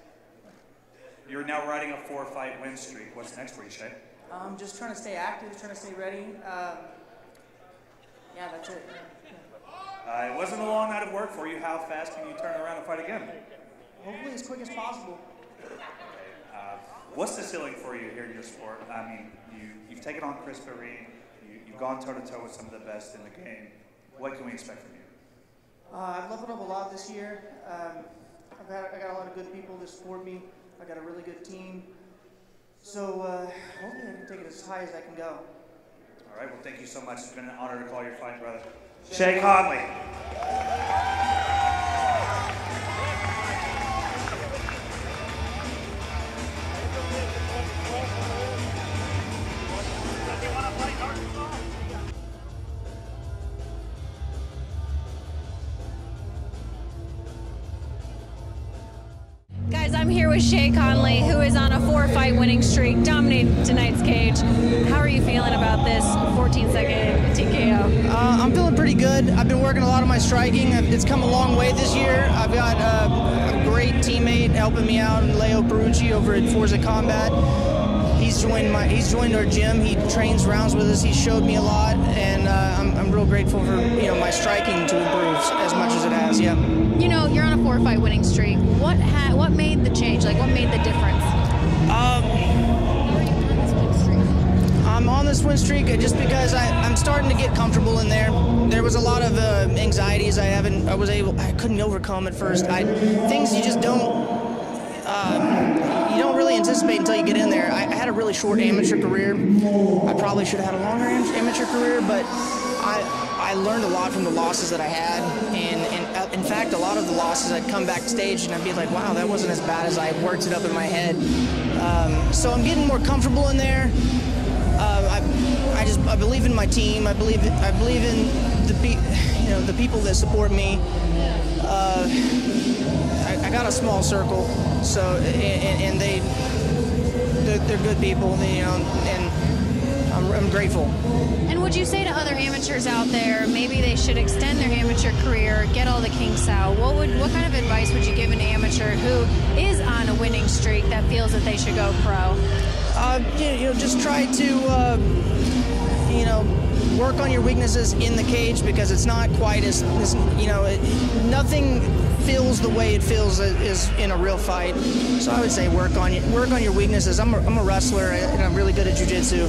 You're now riding a four-fight win streak. What's next for you, Shea? I'm just trying to stay active, trying to stay ready. Um, yeah, that's it. Uh, it wasn't a long night of work for you. How fast can you turn around and fight again? Hopefully as quick as possible. Uh, what's the ceiling for you here in your sport? I mean, you, you've taken on Kris Vereen. You, you've gone toe-to-toe with some of the best in the game. What can we expect from you? Uh, I've leveled up a lot this year. Um, I've got, I got a lot of good people that support me. I got a really good team. So uh, hopefully I can take it as high as I can go. All right, well, thank you so much. It's been an honor to call your fight, brother. Shea Conley. Guys, I'm here with Shea Conley, who is on a four-fight winning streak, dominated tonight's cage. How are you feeling about this fourteen-second T K O? Uh, I'm feeling pretty good. I've been working a lot on my striking. It's come a long way this year. I've got uh, a great teammate helping me out, Leo Perucci over at Forza Combat. He's joined my, he's joined our gym. He trains rounds with us. He showed me a lot, and uh, I'm, I'm real grateful for you know my striking to improve as much as it has. Yeah. You know, you're on a four-fight winning streak. What ha what made the change? Like, what made the difference? Um, I'm on this win streak just because I, I'm starting to get comfortable in there. There was a lot of uh, anxieties I haven't, I was able, I couldn't overcome at first. I things you just don't. Um, You don't really anticipate until you get in there. I, I had a really short amateur career. I probably should have had a longer amateur career, but I I learned a lot from the losses that I had. And, and uh, in fact, a lot of the losses, I'd come backstage and I'd be like, wow, that wasn't as bad as I worked it up in my head. Um, so I'm getting more comfortable in there. Uh, I I just I believe in my team. I believe I believe in the pe you know the people that support me. Uh, I, I got a small circle. So and, and they they're, they're good people, you know, and I'm, I'm grateful. And would you say to other amateurs out there, maybe they should extend their amateur career, get all the kinks out? What would what kind of advice would you give an amateur who is on a winning streak that feels that they should go pro? Uh, you know, just try to uh, you know. work on your weaknesses in the cage, because it's not quite as, as you know, it, nothing feels the way it feels is in a real fight. So I would say work on your, work on your weaknesses. I'm a, I'm a wrestler and I'm really good at jiu-jitsu.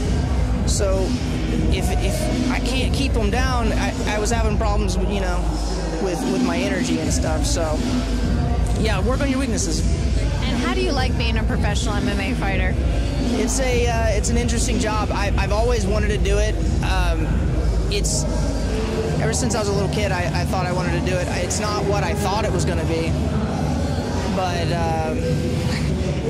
So if, if I can't keep them down, I, I was having problems, you know, with, with my energy and stuff. So yeah, work on your weaknesses. And how do you like being a professional M M A fighter? It's a uh, it's an interesting job. I, I've always wanted to do it. Um, it's ever since I was a little kid. I, I thought I wanted to do it. It's not what I thought it was going to be, but um,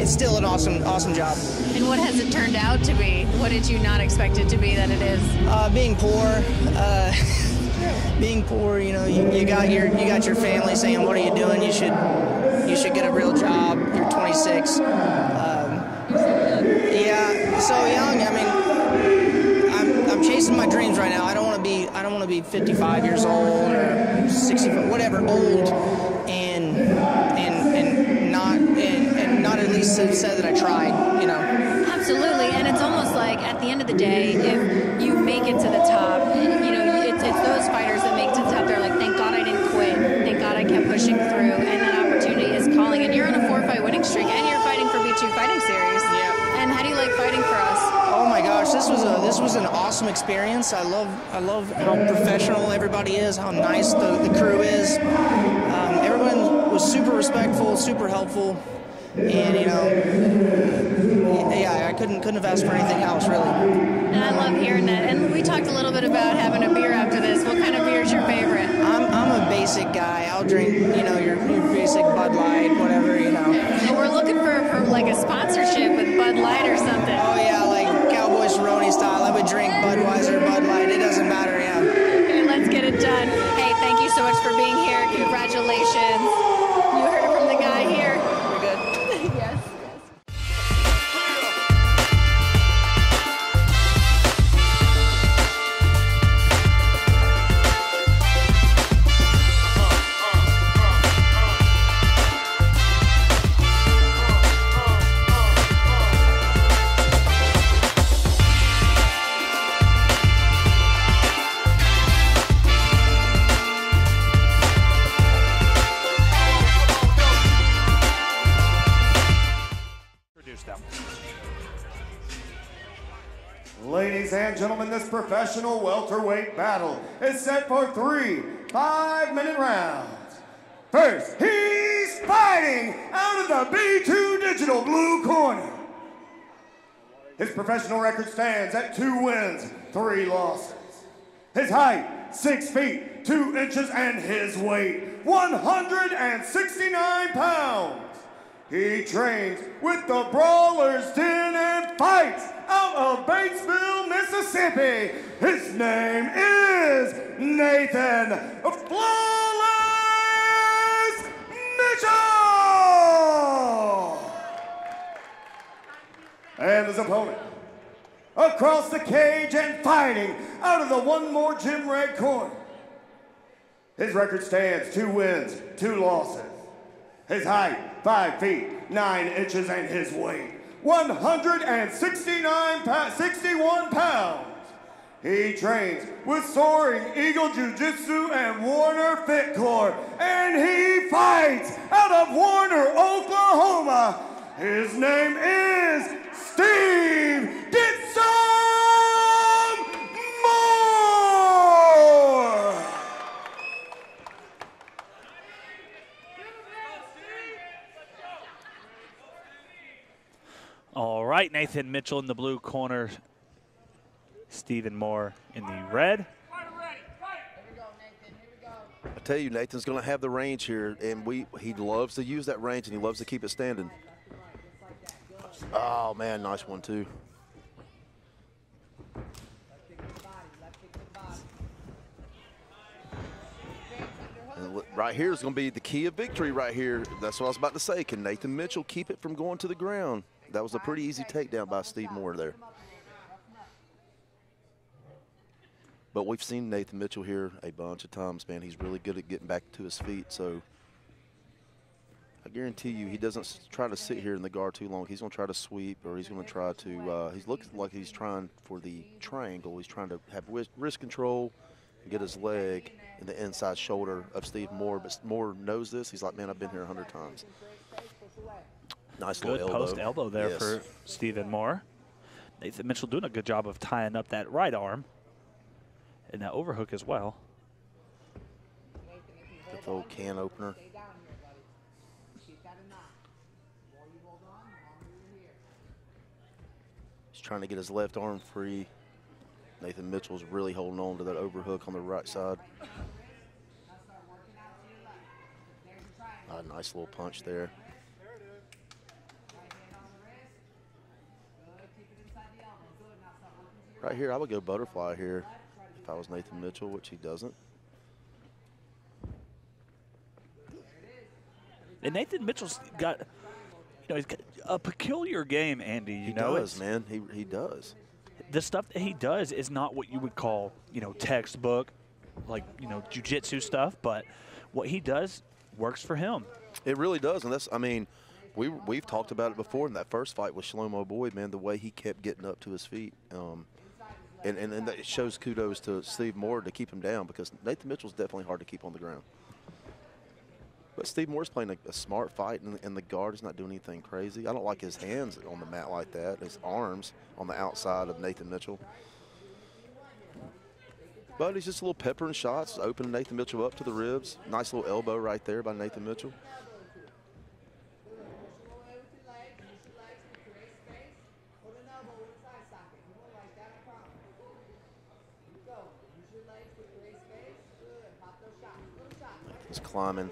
it's still an awesome awesome job. And what has it turned out to be? What did you not expect it to be that it is? Uh, being poor. Uh, being poor. You know, you, you got your you got your family saying, "What are you doing? You should you should get a real job. You're twenty-six." Yeah, so young. I mean, I'm, I'm chasing my dreams right now. I don't want to be I don't want to be fifty-five years old or sixty-five, whatever, old, and and and not and, and not at least have said that I tried. You know. Absolutely, and it's almost like at the end of the day, if you make it to the top, you know, it's, it's those fighters that make it to the top. They're like, thank God I didn't quit. Thank God I kept pushing through, and that opportunity is calling. And you're on a four-fight winning streak, and you're fighting for B two Fighting Series. Yeah. And how do you like fighting for us? Oh my gosh, this was a this was an awesome experience. I love I love how professional everybody is, how nice the, the crew is. Um, everyone was super respectful, super helpful, and you know, yeah, I couldn't couldn't have asked for anything else really. And I love hearing that. And we talked a little bit about having a beer after this. What kind of beer is your favorite? I'm I'm a basic guy. I'll drink you know your your basic Bud Light, whatever you know. And we're looking for for like a sponsorship with Bud Light or something. Oh yeah, like Cowboy Cerrone style. I would drink Budweiser, Bud Light. It doesn't matter, yeah. Okay, let's get it done. Hey, thank you so much for being here. Congratulations. You heard it from the guy here. We're good. Yes. Yes. and gentlemen, this professional welterweight battle is set for three five-minute rounds. First, he's fighting out of the B two Digital blue corner. His professional record stands at two wins, three losses. His height, six feet, two inches, and his weight, one hundred sixty-nine pounds. He trains with the Brawlers Den and fights out of Batesville, Mississippi. His name is Nathan Flawless Mitchell! And his opponent, across the cage and fighting out of the One More Gym red corner. His record stands two wins, two losses. His height, five feet, nine inches, and his weight, one hundred sixty-nine, sixty-one pounds. He trains with Soaring Eagle Jiu-Jitsu and Warner Fitcore, and he fights out of Warner, Oklahoma. His name is Steve Ditson Moore! All right, Nathan Mitchell in the blue corner, Steven Moore in the red. I tell you, Nathan's going to have the range here, and we he loves to use that range, and he loves to keep it standing. Oh, man, nice one, too. And right here is going to be the key of victory right here. That's what I was about to say. Can Nathan Mitchell keep it from going to the ground? That was a pretty easy takedown by Steve Moore there. But we've seen Nathan Mitchell here a bunch of times, man. He's really good at getting back to his feet, so I guarantee you he doesn't try to sit here in the guard too long. He's going to try to sweep, or he's going to try to uh, – he's looking like he's trying for the triangle. He's trying to have wrist control and get his leg in the inside shoulder of Steve Moore. But Moore knows this. He's like, man, I've been here a hundred times. Nice good little elbow. Good post elbow there yes. for Stephen Moore. Nathan Mitchell doing a good job of tying up that right arm and that overhook as well. Good old can opener. Trying to get his left arm free. Nathan Mitchell's really holding on to that overhook on the right side. A nice little punch there. Right here, I would go butterfly here if I was Nathan Mitchell, which he doesn't. And Nathan Mitchell's got You know, he's got a peculiar game, Andy. You he know, does, it's, man. He, he does. The stuff that he does is not what you would call, you know, textbook, like, you know, jiu-jitsu stuff. But what he does works for him. It really does. And that's, I mean, we, we've talked about it before in that first fight with Shlomo Boyd, man, the way he kept getting up to his feet. Um, and, and, and that shows kudos to Steve Moore to keep him down, because Nathan Mitchell's definitely hard to keep on the ground. But Steve Moore's playing a, a smart fight, and, and the guard is not doing anything crazy. I don't like his hands on the mat like that, his arms on the outside of Nathan Mitchell. But he's just a little peppering shots, opening Nathan Mitchell up to the ribs. Nice little elbow right there by Nathan Mitchell. He's climbing.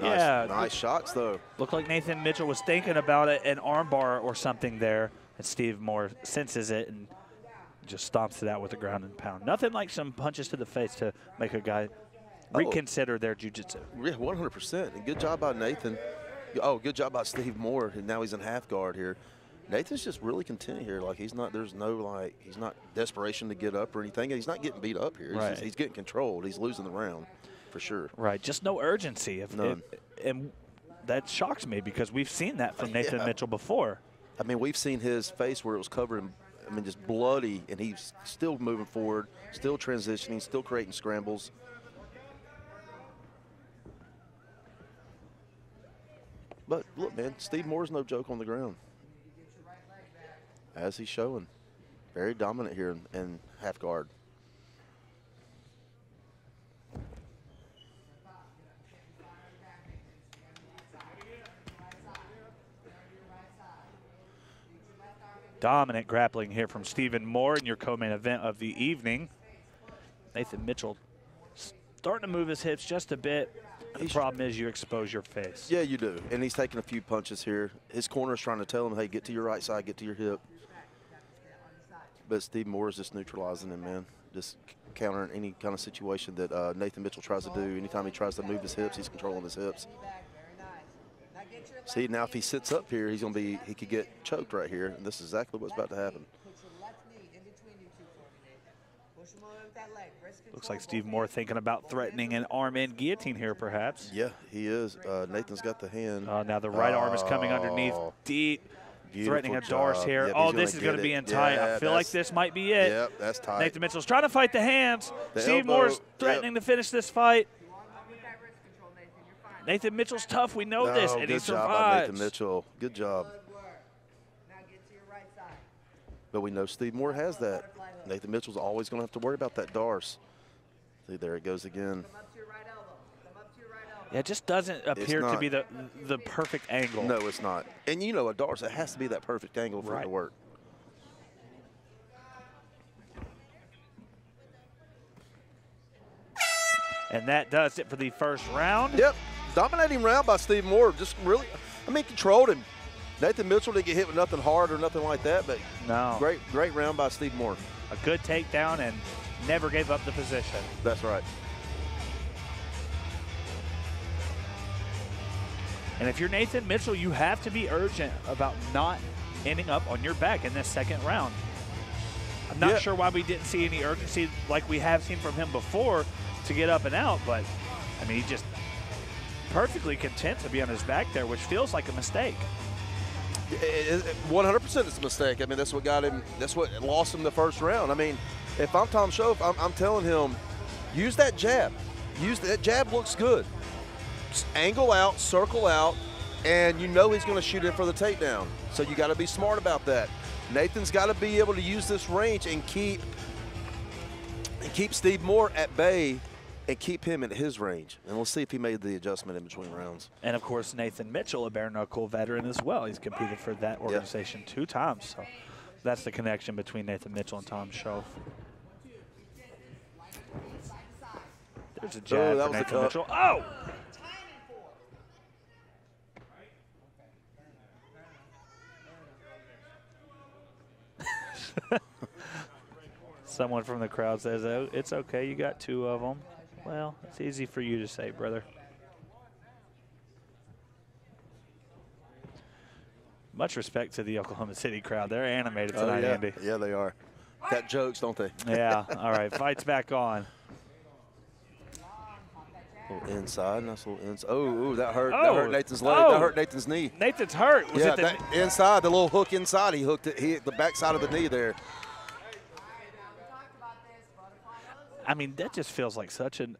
Nice, yeah, nice shots, though. Looked like Nathan Mitchell was thinking about it, an armbar or something there, and Steve Moore senses it and just stomps it out with a ground and pound. Nothing like some punches to the face to make a guy reconsider oh. their jiu-jitsu. Yeah, one hundred percent. And good job by Nathan. Oh, good job by Steve Moore, and now he's in half guard here. Nathan's just really content here. Like, he's not, there's no, like, he's not desperation to get up or anything. He's not getting beat up here. Right. He's, just, he's getting controlled. He's losing the round. For sure. Right, just no urgency. If, None. If, and that shocks me, because we've seen that from Nathan yeah. Mitchell before. I mean, we've seen his face where it was covered in, I mean, just bloody, and he's still moving forward, still transitioning, still creating scrambles. But look, man, Steve Moore's no joke on the ground, as he's showing. Very dominant here in, in half guard. Dominant grappling here from Steven Moore in your co-main event of the evening. Nathan Mitchell starting to move his hips just a bit. The problem is you expose your face. Yeah, you do. And he's taking a few punches here. His corner is trying to tell him, hey, get to your right side, get to your hip. But Steven Moore is just neutralizing him, man. Just countering any kind of situation that uh, Nathan Mitchell tries to do. Anytime he tries to move his hips, he's controlling his hips. See, now if he sits up here, he's going to be, he could get choked right here. And this is exactly what's about to happen. Looks like Steven Moore thinking about threatening an arm and guillotine here, perhaps. Yeah, he is. Uh, Nathan's got the hand. Uh, now the right oh, arm is coming underneath. Deep. Threatening a Darce here. Yep, oh, this is going to be in tight. Yeah, I feel like this might be it. Yep, that's tight. Nathan Mitchell's trying to fight the hands. The Steven elbow. Moore's threatening yep. to finish this fight. Nathan Mitchell's tough. We know no, this, and he survives. Good job, Nathan Mitchell. Good job. But we know Steven Moore has that. Nathan Mitchell's always going to have to worry about that Darce. See, there it goes again. Yeah, it just doesn't appear to be the the perfect angle. No, it's not. And you know, a Darce, it has to be that perfect angle for right. it to work. And that does it for the first round. Yep. Dominating round by Steven Moore. Just really, I mean, controlled him. Nathan Mitchell didn't get hit with nothing hard or nothing like that, but no. great, great round by Steven Moore. A good takedown and never gave up the position. That's right. And if you're Nathan Mitchell, you have to be urgent about not ending up on your back in this second round. I'm not yep. sure why we didn't see any urgency like we have seen from him before to get up and out, but I mean, he just perfectly content to be on his back there, which feels like a mistake. one hundred percent it's a mistake. I mean, that's what got him, that's what lost him the first round. I mean, if I'm Tom Shoaff, I'm, I'm telling him, use that jab. Use that jab looks good. Just angle out, circle out, and you know he's going to shoot in for the takedown. So you got to be smart about that. Nathan's got to be able to use this range and keep and keep Steven Moore at bay and keep him at his range. And we'll see if he made the adjustment in between rounds. And, of course, Nathan Mitchell, a bare-knuckle veteran as well. He's competed for that organization yep. two times. So that's the connection between Nathan Mitchell and Tom Shoaff. There's a jab oh, that was Nathan a Mitchell. Oh! Someone from the crowd says, oh, it's okay, you got two of them. Well, it's easy for you to say, brother. Much respect to the Oklahoma City crowd. They're animated tonight, oh, yeah. Andy. Yeah, they are. Got jokes, don't they? Yeah, all right, fight's back on. Inside, nice little inside. Oh, ooh, that hurt. Oh. That hurt Nathan's leg. Oh. That hurt Nathan's knee. Nathan's hurt. Was yeah, it the that inside the little hook inside. He hooked it. He hit the backside of the knee there. I mean, that just feels like such an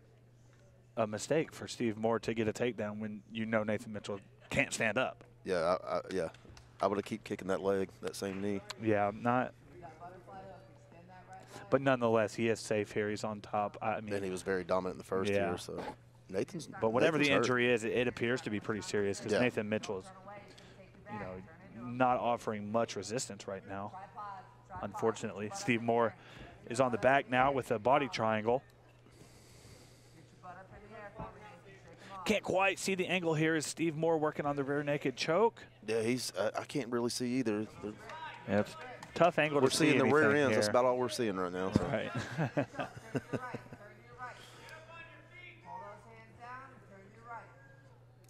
a mistake for Steven Moore to get a takedown when you know Nathan Mitchell can't stand up. Yeah, I, I, yeah. I would have kept kicking that leg, that same knee. Yeah, I'm not. But nonetheless, he is safe here. He's on top. I mean, and he was very dominant in the first yeah. year, so. Nathan's, but whatever Nathan's the injury hurt. is, it, it appears to be pretty serious because yeah. Nathan Mitchell is, you know, not offering much resistance right now, unfortunately. Steven Moore is on the back now with a body triangle. Can't quite see the angle here. Is Steven Moore working on the rear naked choke? Yeah, he's. Uh, I can't really see either. Yeah, it's a tough angle we're to see. We're seeing the rear ends. Here. That's about all we're seeing right now. So. Right.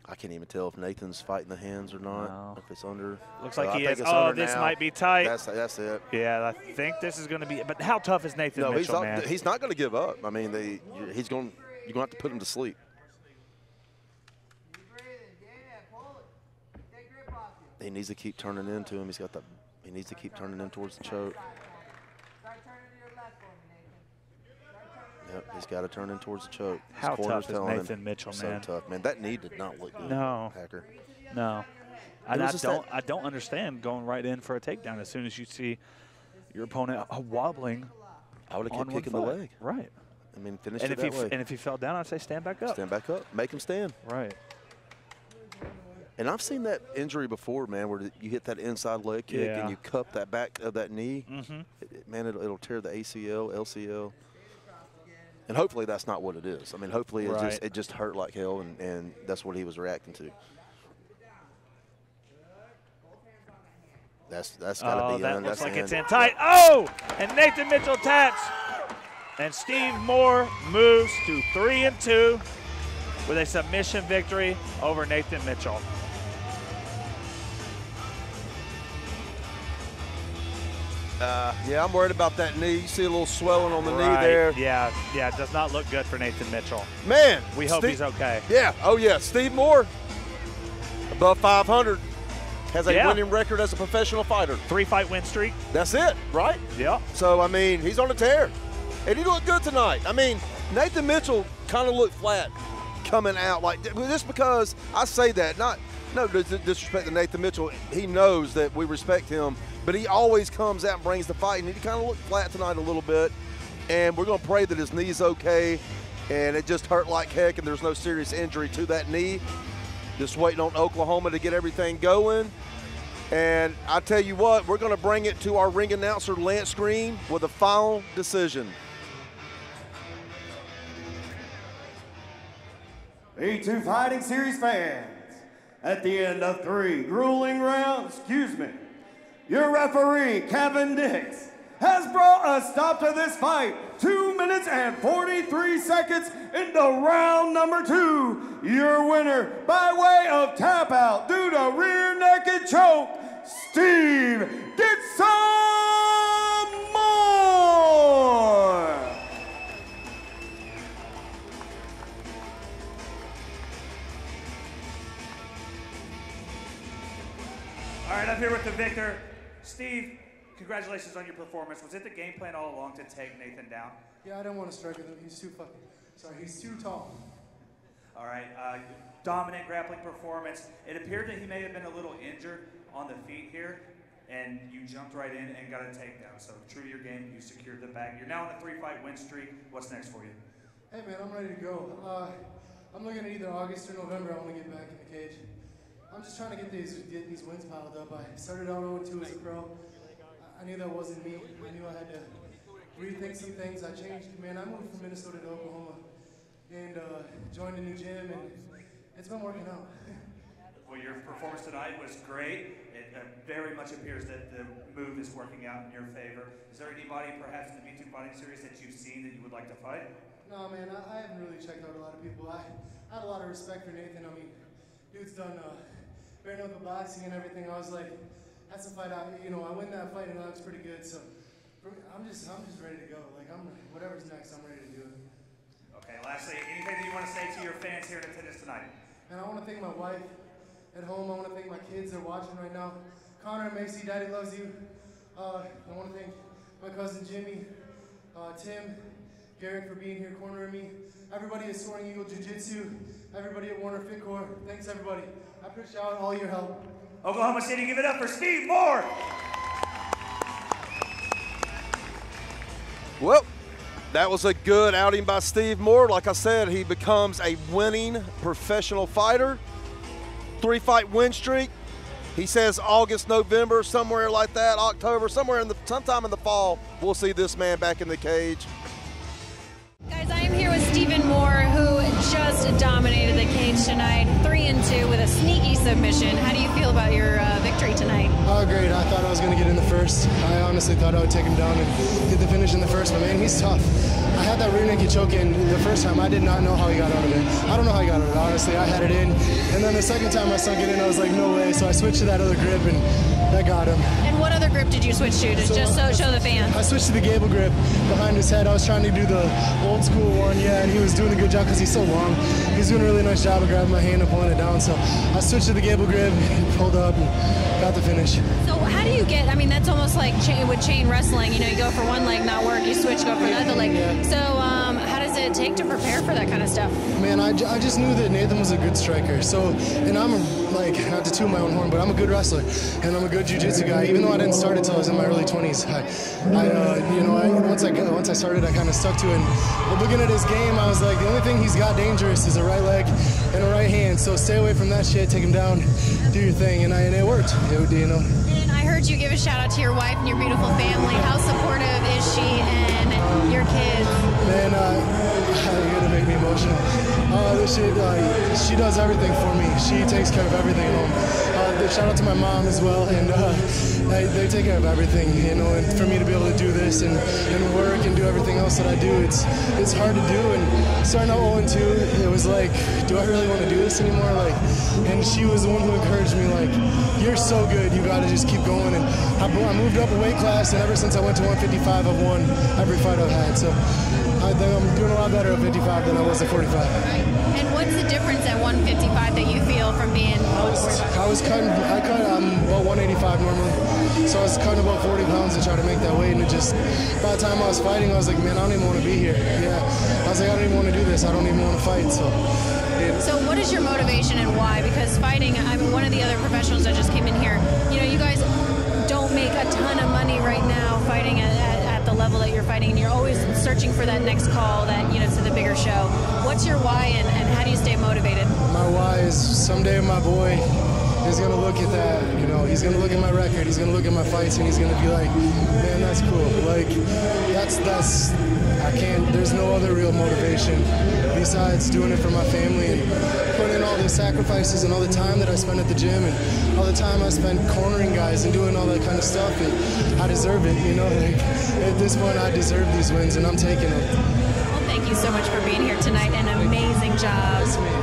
I can't even tell if Nathan's fighting the hands or not, no. if it's under. Looks like so he is. Oh, this now. might be tight. That's, that's it. Yeah, I think this is going to be. But how tough is Nathan no, Mitchell, he's not, man? He's not going to give up. I mean, they, he's going. You're going to have to put him to sleep. He needs to keep turning into him. He's got the. He needs to keep turning in towards the choke. Yep, he's got to turn in towards the choke. How tough is Nathan Mitchell, man? So tough, man. That knee did not look good. No, Hacker. No, and I don't. I don't understand going right in for a takedown as soon as you see your opponent wobbling. I would have kept kicking the leg. Right. I mean, finish it that way. And if he fell down, I'd say stand back up. Stand back up. Make him stand. Right. And I've seen that injury before, man, where you hit that inside leg kick yeah. and you cup that back of that knee. Mm-hmm. it, it, man, it'll, it'll tear the A C L, L C L. And hopefully that's not what it is. I mean, hopefully right. it, just, it just hurt like hell, and, and that's what he was reacting to. That's that's gotta oh, be that in. Looks that's like in. It's in tight. Oh, and Nathan Mitchell taps, and Steve Moore moves to three and two with a submission victory over Nathan Mitchell. Uh, yeah, I'm worried about that knee. You see a little swelling on the right. knee there. Yeah, yeah, it does not look good for Nathan Mitchell. Man, we hope Steve, he's okay. Yeah. Oh yeah, Steve Moore, above five hundred. Has a yeah. winning record as a professional fighter. Three-fight win streak. That's it, right? Yeah. So, I mean, he's on a tear. And he looked good tonight. I mean, Nathan Mitchell kind of looked flat coming out. Like, just because I say that, not no disrespect to Nathan Mitchell. He knows that we respect him, but he always comes out and brings the fight. And he kind of looked flat tonight a little bit. And we're going to pray that his knee's okay. And it just hurt like heck, and there's no serious injury to that knee. Just waiting on Oklahoma to get everything going. And I tell you what, we're going to bring it to our ring announcer, Lance Green, with a final decision. B two Fighting Series fans, at the end of three grueling rounds, excuse me, your referee, Kevin Dix, has brought a stop to this fight. two minutes and forty-three seconds into round number two. Your winner by way of tap out due to rear naked choke, Steve Ditson Moore. All right, I'm here with the victor, Steve. Congratulations on your performance. Was it the game plan all along to take Nathan down? Yeah, I don't want to strike with him. He's too fucking, sorry, he's too tall. All right, uh, dominant grappling performance. It appeared that he may have been a little injured on the feet here, and you jumped right in and got a takedown. So true to your game, you secured the bag. You're now on a three-fight win streak. What's next for you? Hey, man, I'm ready to go. Uh, I'm looking at either August or November. I want to get back in the cage. I'm just trying to get these, get these wins piled up. I started out oh and two as a pro. I knew that wasn't me. I knew I had to rethink some things. I changed, man. I moved from Minnesota to Oklahoma and uh, joined a new gym, and it's been working out. Well, your performance tonight was great. It uh, very much appears that the move is working out in your favor. Is there anybody, perhaps, in the B two Fighting Series that you've seen that you would like to fight? No, man. I, I haven't really checked out a lot of people. I, I had a lot of respect for Nathan. I mean, dude's done uh, bare knuckle boxing and everything. I was like, that's a fight I, you know, I win that fight and that looks pretty good. So I'm just, I'm just ready to go. Like I'm, whatever's next, I'm ready to do it. Okay. Lastly, anything that you want to say to your fans here at Tennis tonight? And I want to thank my wife at home. I want to thank my kids. They're watching right now. Connor and Macy, Daddy loves you. Uh, I want to thank my cousin Jimmy, uh, Tim, Garrett for being here cornering me. Everybody at Soaring Eagle Jiu-Jitsu. Everybody at Warner Fitcore. Thanks everybody. I appreciate all your help. Oklahoma City, give it up for Steve Moore. Well, that was a good outing by Steve Moore. Like I said, he becomes a winning professional fighter. Three-fight win streak. He says August, November, somewhere like that, October, somewhere in the, sometime in the fall, we'll see this man back in the cage. Guys, I am here with Steven Moore, who just dominated the cage tonight, three and two with a sneaky submission. How do you feel about your uh, victory tonight? Oh, great. I thought I was going to get in the first. I honestly thought I would take him down and get the finish in the first, but man, he's tough. I had that rear naked choke in the first time. I did not know how he got out of it. I don't know how he got out of it, honestly. I had it in, and then the second time I sunk it in, I was like, no way. So I switched to that other grip, and that got him. And what other grip did you switch to, to so just so I, show the fans? I switched to the gable grip behind his head. I was trying to do the old school one, yeah, and he was doing a good job because he's so long. He's doing a really nice job of grabbing my hand and pulling it down. So I switched to the gable grip and pulled up and got the finish. So how do you get, I mean, that's almost like chain, with chain wrestling, you know, you go for one leg, not work, you switch, go for another leg. Yeah. So um, how does it did it take to prepare for that kind of stuff? Man, I, I just knew that Nathan was a good striker. So, and I'm, a, like, not to toot my own horn, but I'm a good wrestler, and I'm a good jiu-jitsu guy. Even though I didn't start until I was in my early twenties, I, I uh, you know, I, once, I, once I started, I kind of stuck to it. And looking at his game, I was like, the only thing he's got dangerous is a right leg and a right hand. So stay away from that shit, take him down, do your thing. And, I, and it worked, it, you know. And I heard you give a shout out to your wife and your beautiful family. How supportive is she and your kids? Man, uh, you're gonna make me emotional. Uh, this shit, uh, she does everything for me. She takes care of everything at home. Uh, shout out to my mom as well, and uh, they, they take care of everything, you know. And for me to be able to do this and, and work and do everything else that I do, it's it's hard to do. And starting out oh and two, it was like, do I really want to do this anymore? Like, and she was the one who encouraged me, like, you're so good, you gotta just keep going. And I, I moved up a weight class, and ever since I went to one fifty-five, I've won every fight I've had. So I think I'm doing a lot better at fifty-five than I was at forty-five. And what's the difference at one fifty-five that you feel from being? I was, I was cutting, I cut um, about one eighty-five normally, so I was cutting about forty pounds to try to make that weight, and it just, by the time I was fighting, I was like, man, I don't even want to be here. Yeah, I was like, I don't even want to do this. I don't even want to fight. So. So what is your motivation and why? Because fighting, I'm one of the other professionals that just came in here. You know, you guys don't make a ton of money right now fighting at, at, at the level that you're fighting, and you're always searching for that next call, that, you know, to the bigger show. What's your why, and, and how do you stay motivated? My why is someday my boy is going to look at that, you know, he's going to look at my record, he's going to look at my fights, and he's going to be like, man, that's cool. Like, that's, that's, I can't, there's no other real motivation besides doing it for my family and putting in all the sacrifices and all the time that I spend at the gym and all the time I spend cornering guys and doing all that kind of stuff. And I deserve it, you know, like, at this point I deserve these wins, and I'm taking it. Well, thank you so much for being here tonight. An amazing job. Yes, man.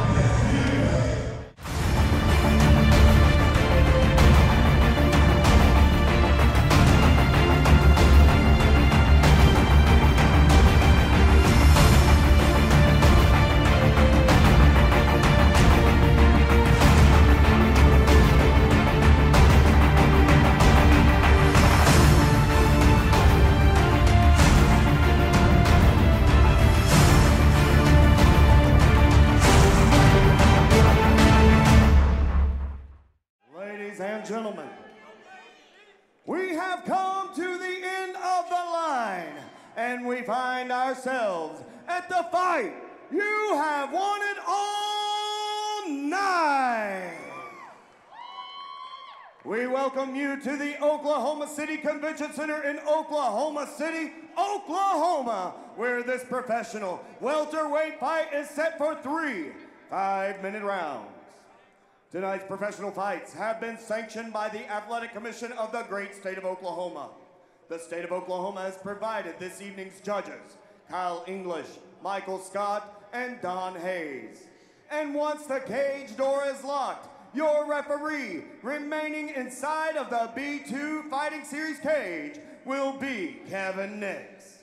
Welcome you to the Oklahoma City Convention Center in Oklahoma City, Oklahoma, where this professional welterweight fight is set for three five-minute rounds. Tonight's professional fights have been sanctioned by the Athletic Commission of the great state of Oklahoma. The state of Oklahoma has provided this evening's judges, Kyle English, Michael Scott, and Don Hayes. And once the cage door is locked, your referee, remaining inside of the B two Fighting Series cage, will be Kevin Nix.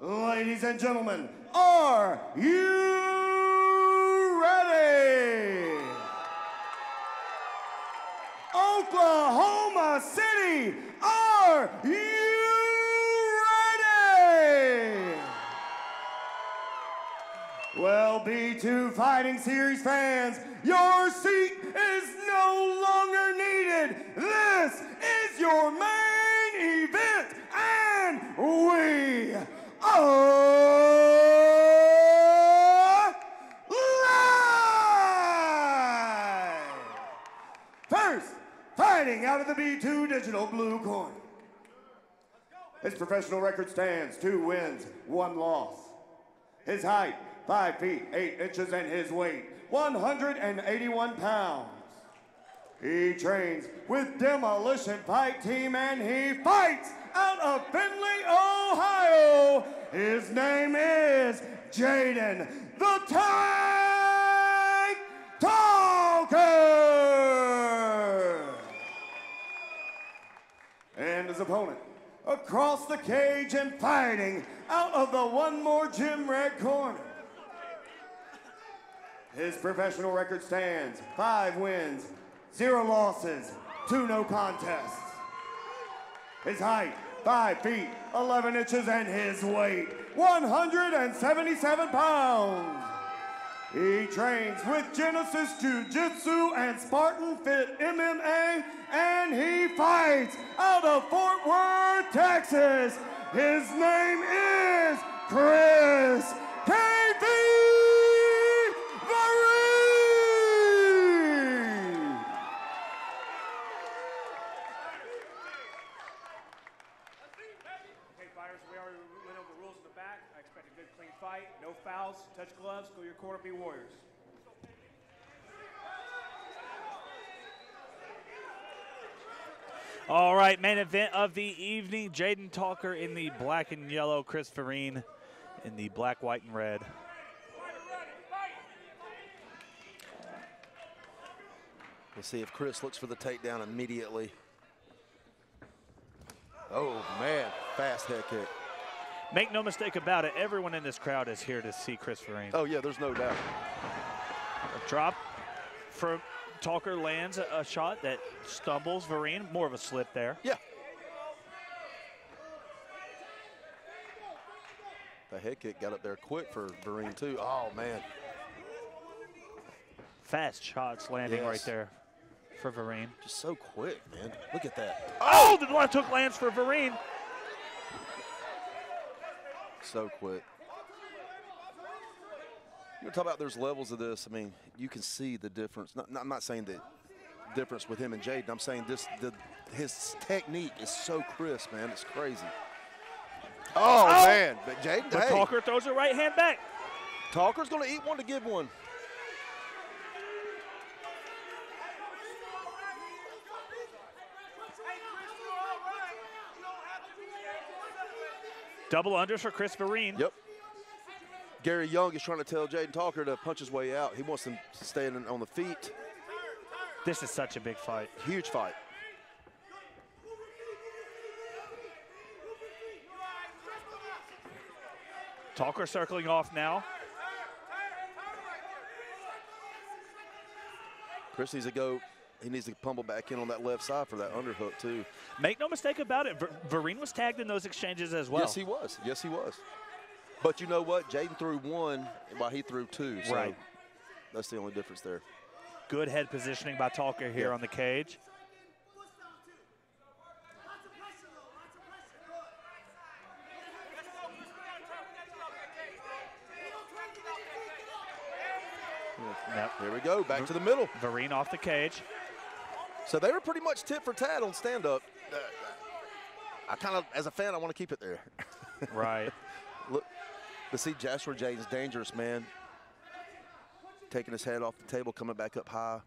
Ladies and gentlemen, are you ready? Oklahoma City, are you ready? Well, B two Fighting Series fans, your seat is no longer needed. This is your main event, and we are live! First, fighting out of the B two Digital Blue Corner. His professional record stands two wins, one loss. His height, five feet, eight inches, and his weight, one hundred eighty-one pounds. He trains with Demolition Fight Team, and he fights out of Findlay, Ohio. His name is Jayden the Tank Taulker. And his opponent, across the cage and fighting out of the One More Gym Red Corner. His professional record stands five wins, zero losses, two no contests. His height, five feet, eleven inches, and his weight, one hundred seventy-seven pounds. He trains with Genesis Jiu-Jitsu and Spartan Fit M M A, and he fights out of Fort Worth, Texas. His name is Kris Vereen. Okay, fighters, we already went over the rules in the back. I expect a good, clean fight. No fouls, touch gloves, go to your corner, be warriors. All right, main event of the evening. Jayden Taulker in the black and yellow, Kris Vereen in the black, white, and red. We'll see if Kris looks for the takedown immediately. Oh, man, fast head kick. Make no mistake about it, everyone in this crowd is here to see Kris Vereen. Oh, yeah, there's no doubt. A drop from Taulker, lands a, a shot that stumbles Vereen. More of a slip there. Yeah. The head kick got up there quick for Vereen, too. Oh, man. Fast shots landing yes. right there for Vereen. Just so quick, man. Look at that. Oh, the left hook lands for Vereen. So quick. You're talking about there's levels of this. I mean, you can see the difference. Not, not, I'm not saying the difference with him and Jayden. I'm saying this. The, his technique is so crisp, man. It's crazy. Oh, oh. man. But Jayden, hey. Taulker throws her right hand back. Taulker's going to eat one to give one. Double unders for Kris Vereen. Yep. Gary Young is trying to tell Jayden Taulker to punch his way out. He wants him staying on the feet. This is such a big fight. Huge fight. Taulker circling off now. Kris needs to go. He needs to pummel back in on that left side for that underhook, too. Make no mistake about it. Ver Vereen was tagged in those exchanges as well. Yes, he was. Yes, he was. But you know what? Jayden threw one while he threw two. So right. That's the only difference there. Good head positioning by Taulker here yeah. on the cage. Yep. Here we go. Back to the middle. Vereen off the cage. So they were pretty much tit for tat on stand-up. Uh, I kind of, as a fan, I want to keep it there. Right. Look, but see, Jasper Jayden's dangerous, man. Taking his head off the table, coming back up high.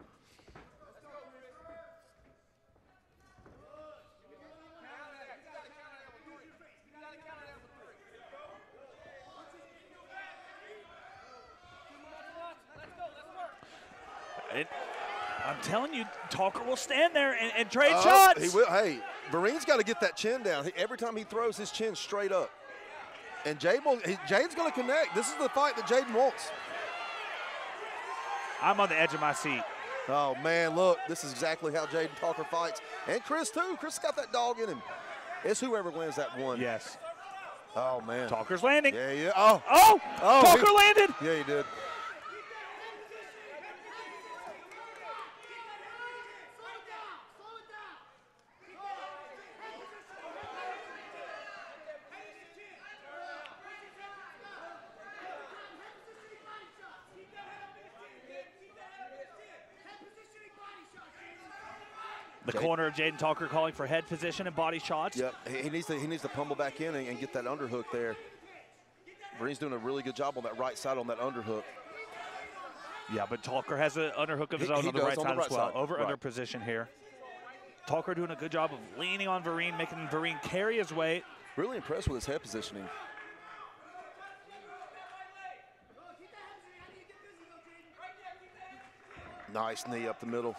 It, I'm telling you, Taulker will stand there and, and trade uh, shots. He will. Hey, Vereen's got to get that chin down. He, every time he throws his chin straight up. And Jayden's going to connect. This is the fight that Jayden wants. I'm on the edge of my seat. Oh, man, look. This is exactly how Jayden Taulker fights. And Kris, too. Kris got that dog in him. It's whoever wins that one. Yes. Oh, man. Taulker's landing. Yeah, yeah. Oh. Oh, oh Taulker he, landed. Yeah, he did. The Jayden. corner of Jayden Taulker calling for head position and body shots. Yep, he needs to he needs to pummel back in and, and get that underhook there. Vereen's doing a really good job on that right side on that underhook. Yeah, but Taulker has an underhook of his he, own he on the right on side the right as well. Side. Over right. under position here. Taulker doing a good job of leaning on Vereen, making Vereen carry his weight. Really impressed with his head positioning. Nice knee up the middle.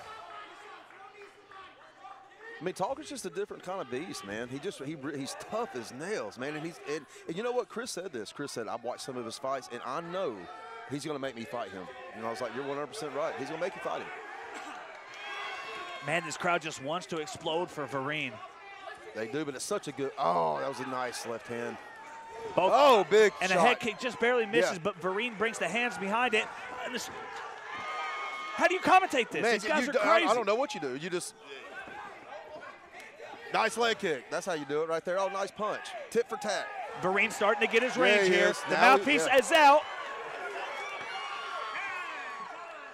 I mean, Taulker's just a different kind of beast, man. He just he he's tough as nails, man. And he's and, and you know what? Kris said this. Kris said, I've watched some of his fights, and I know he's going to make me fight him. And I was like, you're one hundred percent right. He's going to make you fight him. Man, this crowd just wants to explode for Vereen. They do, but it's such a good, oh, that was a nice left hand. Both. Oh, big and shot. And a head kick just barely misses, yeah. but Vereen brings the hands behind it. How do you commentate this? Man, These guys you, are crazy. I, I don't know what you do. You just, nice leg kick. That's how you do it right there. Oh, nice punch. Tit for tat. Vereen starting to get his range yeah, he here. Is. The now mouthpiece he, yeah. is out.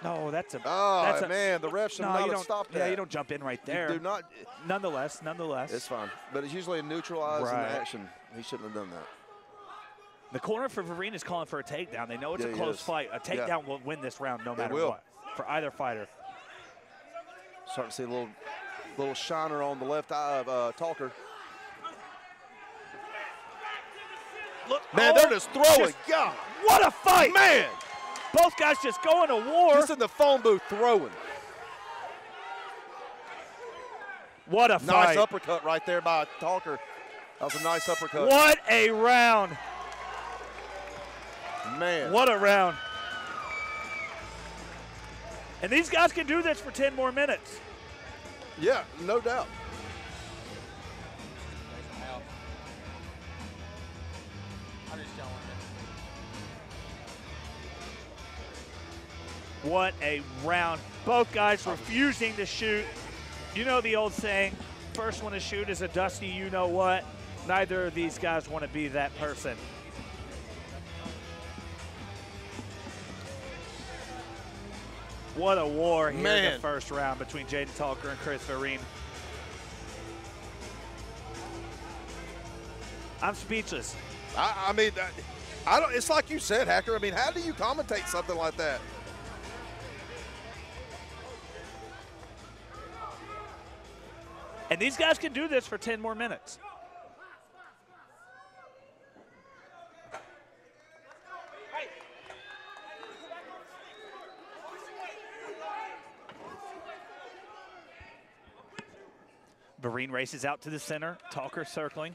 No, that's a. Oh that's a, man, the ref should no, not have stopped that. Yeah, you don't jump in right there. You do not. Nonetheless, nonetheless. It's fine, but it's usually a neutralizing right. action. He shouldn't have done that. The corner for Vereen is calling for a takedown. They know it's yeah, a close fight. A takedown yeah. will win this round, no matter what, for either fighter. Starting to see a little, little shiner on the left eye of uh, Taulker. Look, man, oh, they're just throwing. Just, God, what a fight, man! Both guys just going to war. Just in the phone booth throwing. What a fight. Nice uppercut right there by Taulker. That was a nice uppercut. What a round. Man. What a round. And these guys can do this for ten more minutes. Yeah, no doubt. I just don't want to. What a round. Both guys refusing to shoot. You know the old saying, first one to shoot is a dusty you-know-what. Neither of these guys want to be that person. What a war here Man. in the first round between Jayden Taulker and Kris Vereen. I'm speechless. I, I mean, I don't. It's like you said, Hacker. I mean, how do you commentate something like that? And these guys can do this for ten more minutes. Vereen races out to the center. Taulker circling.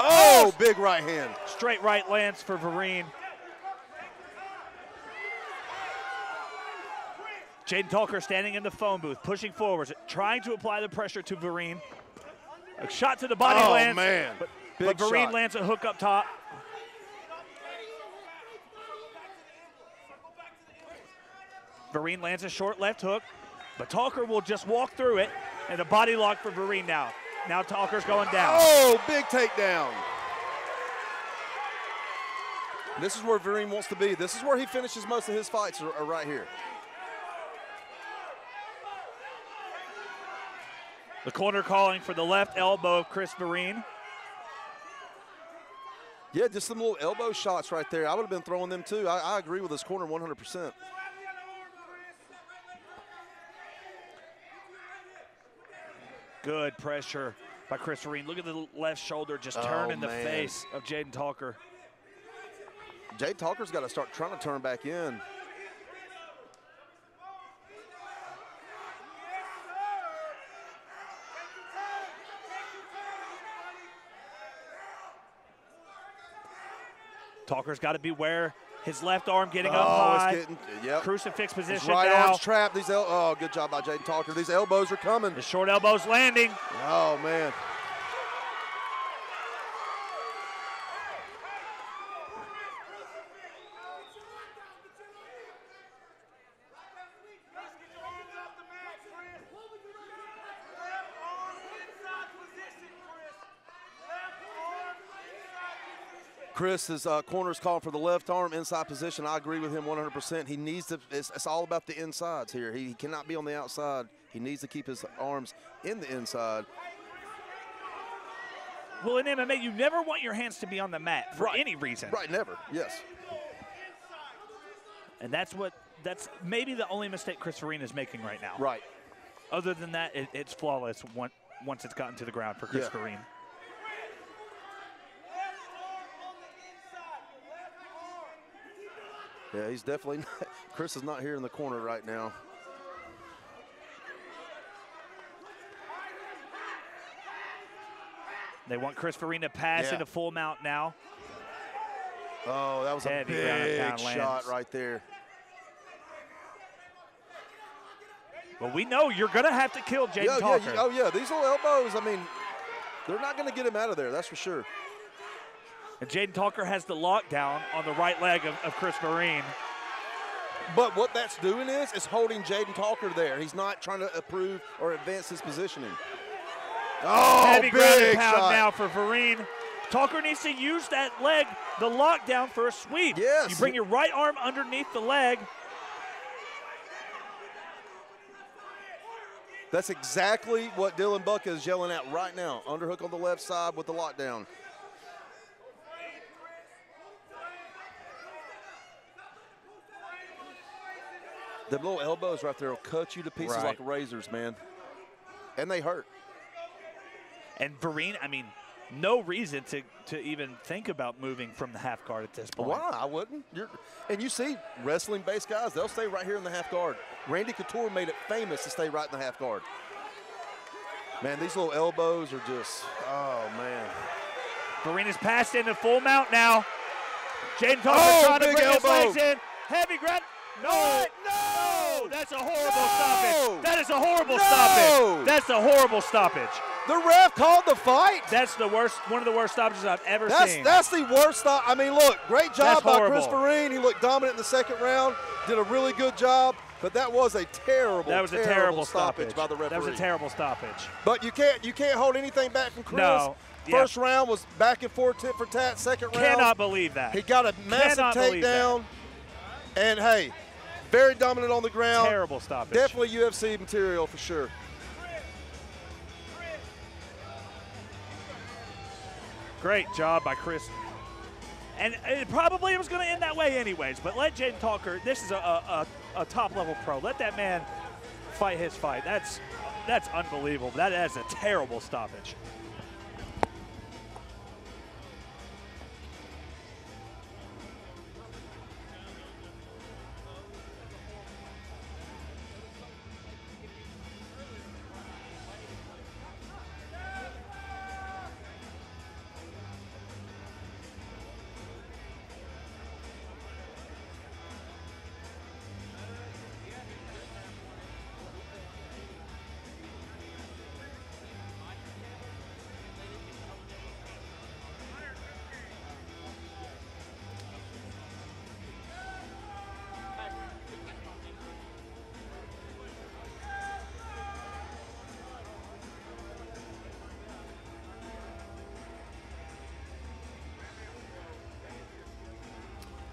Oh, big right hand. Straight right lands for Vereen. Jayden Taulker standing in the phone booth, pushing forwards, trying to apply the pressure to Vereen. A shot to the body oh, lands, man. but, but Vereen lands a hook up top. Vereen lands a short left hook, but Taulker will just walk through it, and a body lock for Vereen now. Now Taulker's going down. Oh, big takedown. This is where Vereen wants to be. This is where he finishes most of his fights, are, are right here. The corner calling for the left elbow of Kris Vereen. Yeah, just some little elbow shots right there. I would have been throwing them too. I, I agree with this corner one hundred percent. Good pressure by Kris Vereen. Look at the left shoulder just turn oh, in the man. face of Jayden Taulker. Jayden Taulker's got to start trying to turn back in. Taulker's got to beware his left arm getting oh, up high. It's getting, yep. Crucifix position his right now. Right arm's trapped. These el oh, good job by Jayden Taulker. These elbows are coming. The short elbow's landing. Oh, man. Chris's uh, corner is calling for the left arm inside position. I agree with him one hundred percent. He needs to, it's, it's all about the insides here. He, he cannot be on the outside. He needs to keep his arms in the inside. Well, in M M A, you never want your hands to be on the mat for right. any reason. Right, never, yes. And that's what, that's maybe the only mistake Kris Vereen is making right now. Right. Other than that, it, it's flawless once, once it's gotten to the ground for Kris Vereen. Yeah. Yeah, he's definitely not. Kris is not here in the corner right now. They want Kris Vereen to pass yeah. into full mount now. Oh, that was Heavy a big shot lands. right there. But we know you're going to have to kill Jayden yeah, Taulker. Yeah, oh, yeah, these little elbows, I mean, they're not going to get him out of there, that's for sure. And Jayden Taulker has the lockdown on the right leg of, of Kris Vereen. But what that's doing is, is holding Jayden Taulker there. He's not trying to improve or advance his positioning. Oh, heavy ground and pound now for Vereen. Taulker needs to use that leg, the lockdown, for a sweep. Yes. You bring your right arm underneath the leg. That's exactly what Dylan Budka is yelling at right now. Underhook on the left side with the lockdown. The little elbows right there will cut you to pieces right. like razors, man. And they hurt. And Vereen, I mean, no reason to, to even think about moving from the half guard at this point. Why? I wouldn't. You're, and you see wrestling-based guys, they'll stay right here in the half guard. Randy Couture made it famous to stay right in the half guard. Man, these little elbows are just, oh, man. Vereen is passed into full mount now. Jayden Taulker oh, trying to bring his legs in. Heavy grab. No. What? No! That's a horrible no. stoppage. That is a horrible no. stoppage. That's a horrible stoppage. The ref called the fight? That's the worst, one of the worst stoppages I've ever that's, seen. That's the worst stop. I mean, look, great job that's by horrible. Kris Vereen. He looked dominant in the second round, did a really good job, but that was a terrible, that was terrible, a terrible stoppage. stoppage by the referee. That was a terrible stoppage. But you can't you can't hold anything back from Chris. No. First yep. round was back and forth, tit for tat. Second round. Cannot believe that. He got a massive takedown. And, hey, very dominant on the ground. Terrible stoppage. Definitely U F C material for sure. Great job by Chris. And it probably was going to end that way anyways, but let Jayden Taulker, this is a, a, a top-level pro. Let that man fight his fight. That's, that's unbelievable. That is a terrible stoppage.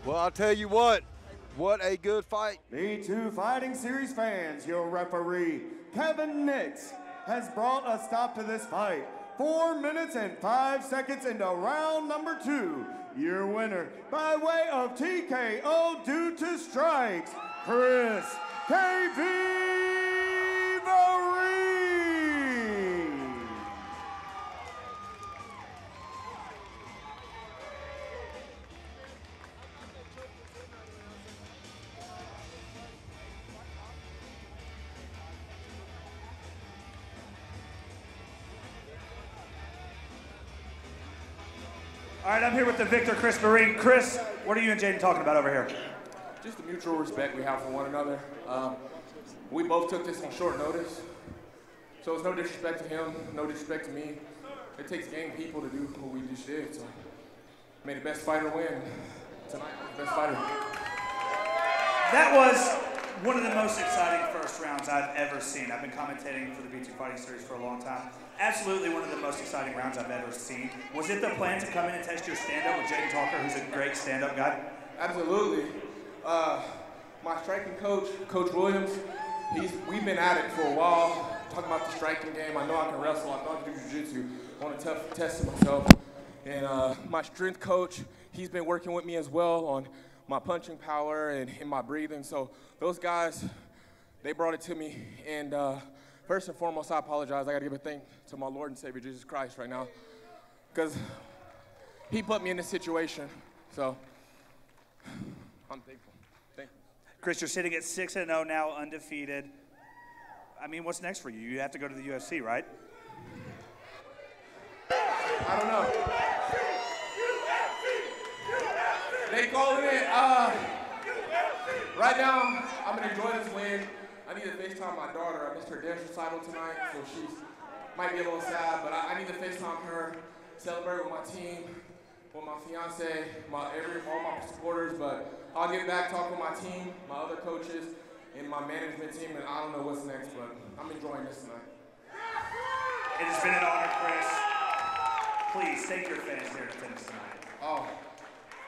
Well, I'll tell you what, what a good fight. B two Fighting Series fans, your referee, Kevin Nix, has brought a stop to this fight. Four minutes and five seconds into round number two. Your winner, by way of T K O due to strikes, Chris K V Vereen. All right, I'm here with the victor, Kris Vereen. Chris, what are you and Jayden talking about over here? Just the mutual respect we have for one another. Um, we both took this on short notice, so it's no disrespect to him, no disrespect to me. It takes game people to do what we just did, so may the best fighter win tonight. Best fighter. That was one of the most exciting first rounds I've ever seen. I've been commentating for the B two Fighting Series for a long time. Absolutely one of the most exciting rounds I've ever seen. Was it the plan to come in and test your stand-up with Jayden Taulker, who's a great stand-up guy? Absolutely. Uh, my striking coach, Coach Williams, he's, we've been at it for a while, talking about the striking game. I know I can wrestle, I know I can do jiu-jitsu. I want to test myself. And uh, my strength coach, he's been working with me as well on my punching power and, and my breathing. So those guys, they brought it to me. And. Uh, First and foremost, I apologize. I got to give a thank to my Lord and Savior, Jesus Christ, right now, because he put me in this situation. So I'm thankful. Thank you. Chris, you're sitting at six and oh now, undefeated. I mean, what's next for you? You have to go to the U F C, right? I don't know. U F C! U F C! U F C! They calling it. Uh, right now, I'm going to enjoy this win. I need to FaceTime my daughter. I missed her dance recital tonight, so she might be a little sad, but I, I need to FaceTime her, celebrate with my team, with my fiance, my every all my supporters, but I'll get back, talk with my team, my other coaches, and my management team, and I don't know what's next, but I'm enjoying this tonight. It has been an honor, Kris. Please, thank your fans here at Tennis tonight. Oh,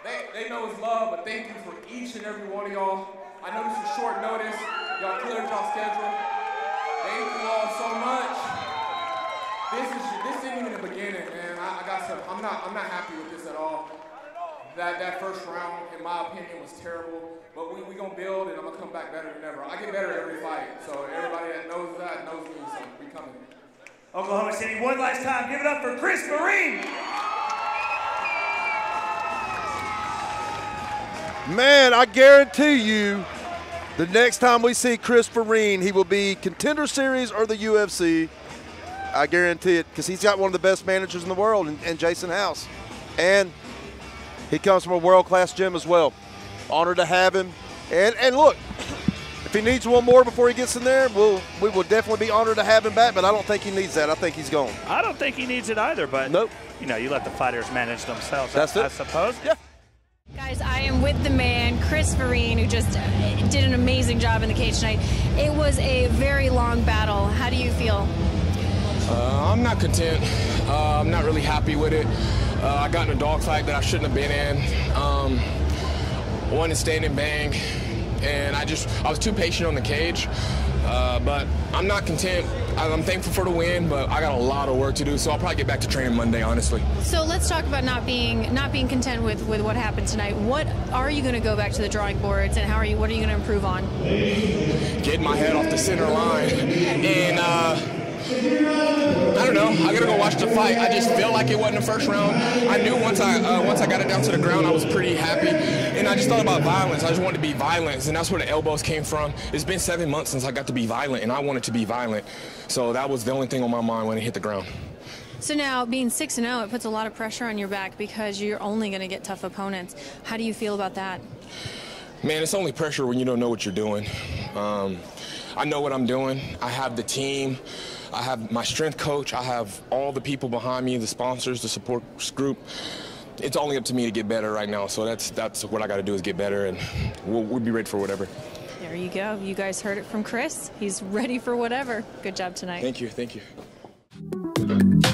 they, they know it's love, but thank you for each and every one of y'all. I know this is short notice. Y'all cleared y'all schedule. Thank you all so much. This is this isn't even the beginning, man. I, I got some. I'm not I'm not happy with this at all. That that first round, in my opinion, was terrible. But we we gonna build, and I'm gonna come back better than ever. I get better every fight, so everybody that knows that knows me. So we coming. Oklahoma City, one last time. Give it up for Kris Vereen. Man, I guarantee you, the next time we see Kris Vereen, he will be Contender Series or the U F C. I guarantee it, because he's got one of the best managers in the world, and, and Jason House. And he comes from a world-class gym as well. Honored to have him. And, and look, if he needs one more before he gets in there, we'll, we will definitely be honored to have him back, but I don't think he needs that. I think he's gone. I don't think he needs it either, but, nope. You know, you let the fighters manage themselves, That's I, it. I suppose. Yeah. Guys, I am with the man, Kris Vereen, who just did an amazing job in the cage tonight. It was a very long battle. How do you feel? Uh, I'm not content. Uh, I'm not really happy with it. Uh, I got in a dogfight that I shouldn't have been in. Um, one is standing bang. And I just, I was too patient on the cage, uh, but I'm not content. I'm thankful for the win, but I got a lot of work to do, so I'll probably get back to training Monday, honestly. So let's talk about not being not being content with, with what happened tonight. What are you going to go back to the drawing boards, and how are you? What are you going to improve on? Getting my head off the center line, and uh, I don't know. I got to go watch the fight. I just feel like it wasn't the first round. I knew once I uh, once I got it down to the ground, I was pretty happy. And I just thought about violence. I just wanted to be violent, and that's where the elbows came from. It's been seven months since I got to be violent, and I wanted to be violent. So that was the only thing on my mind when it hit the ground. So now, being six and oh, it puts a lot of pressure on your back because you're only going to get tough opponents. How do you feel about that? Man, it's only pressure when you don't know what you're doing. Um, I know what I'm doing. I have the team. I have my strength coach. I have all the people behind me, the sponsors, the support group. It's only up to me to get better right now, so that's that's what I got to do is get better, and we'll, we'll be ready for whatever. There you go. You guys heard it from Kris. He's ready for whatever. Good job tonight. Thank you. Thank you.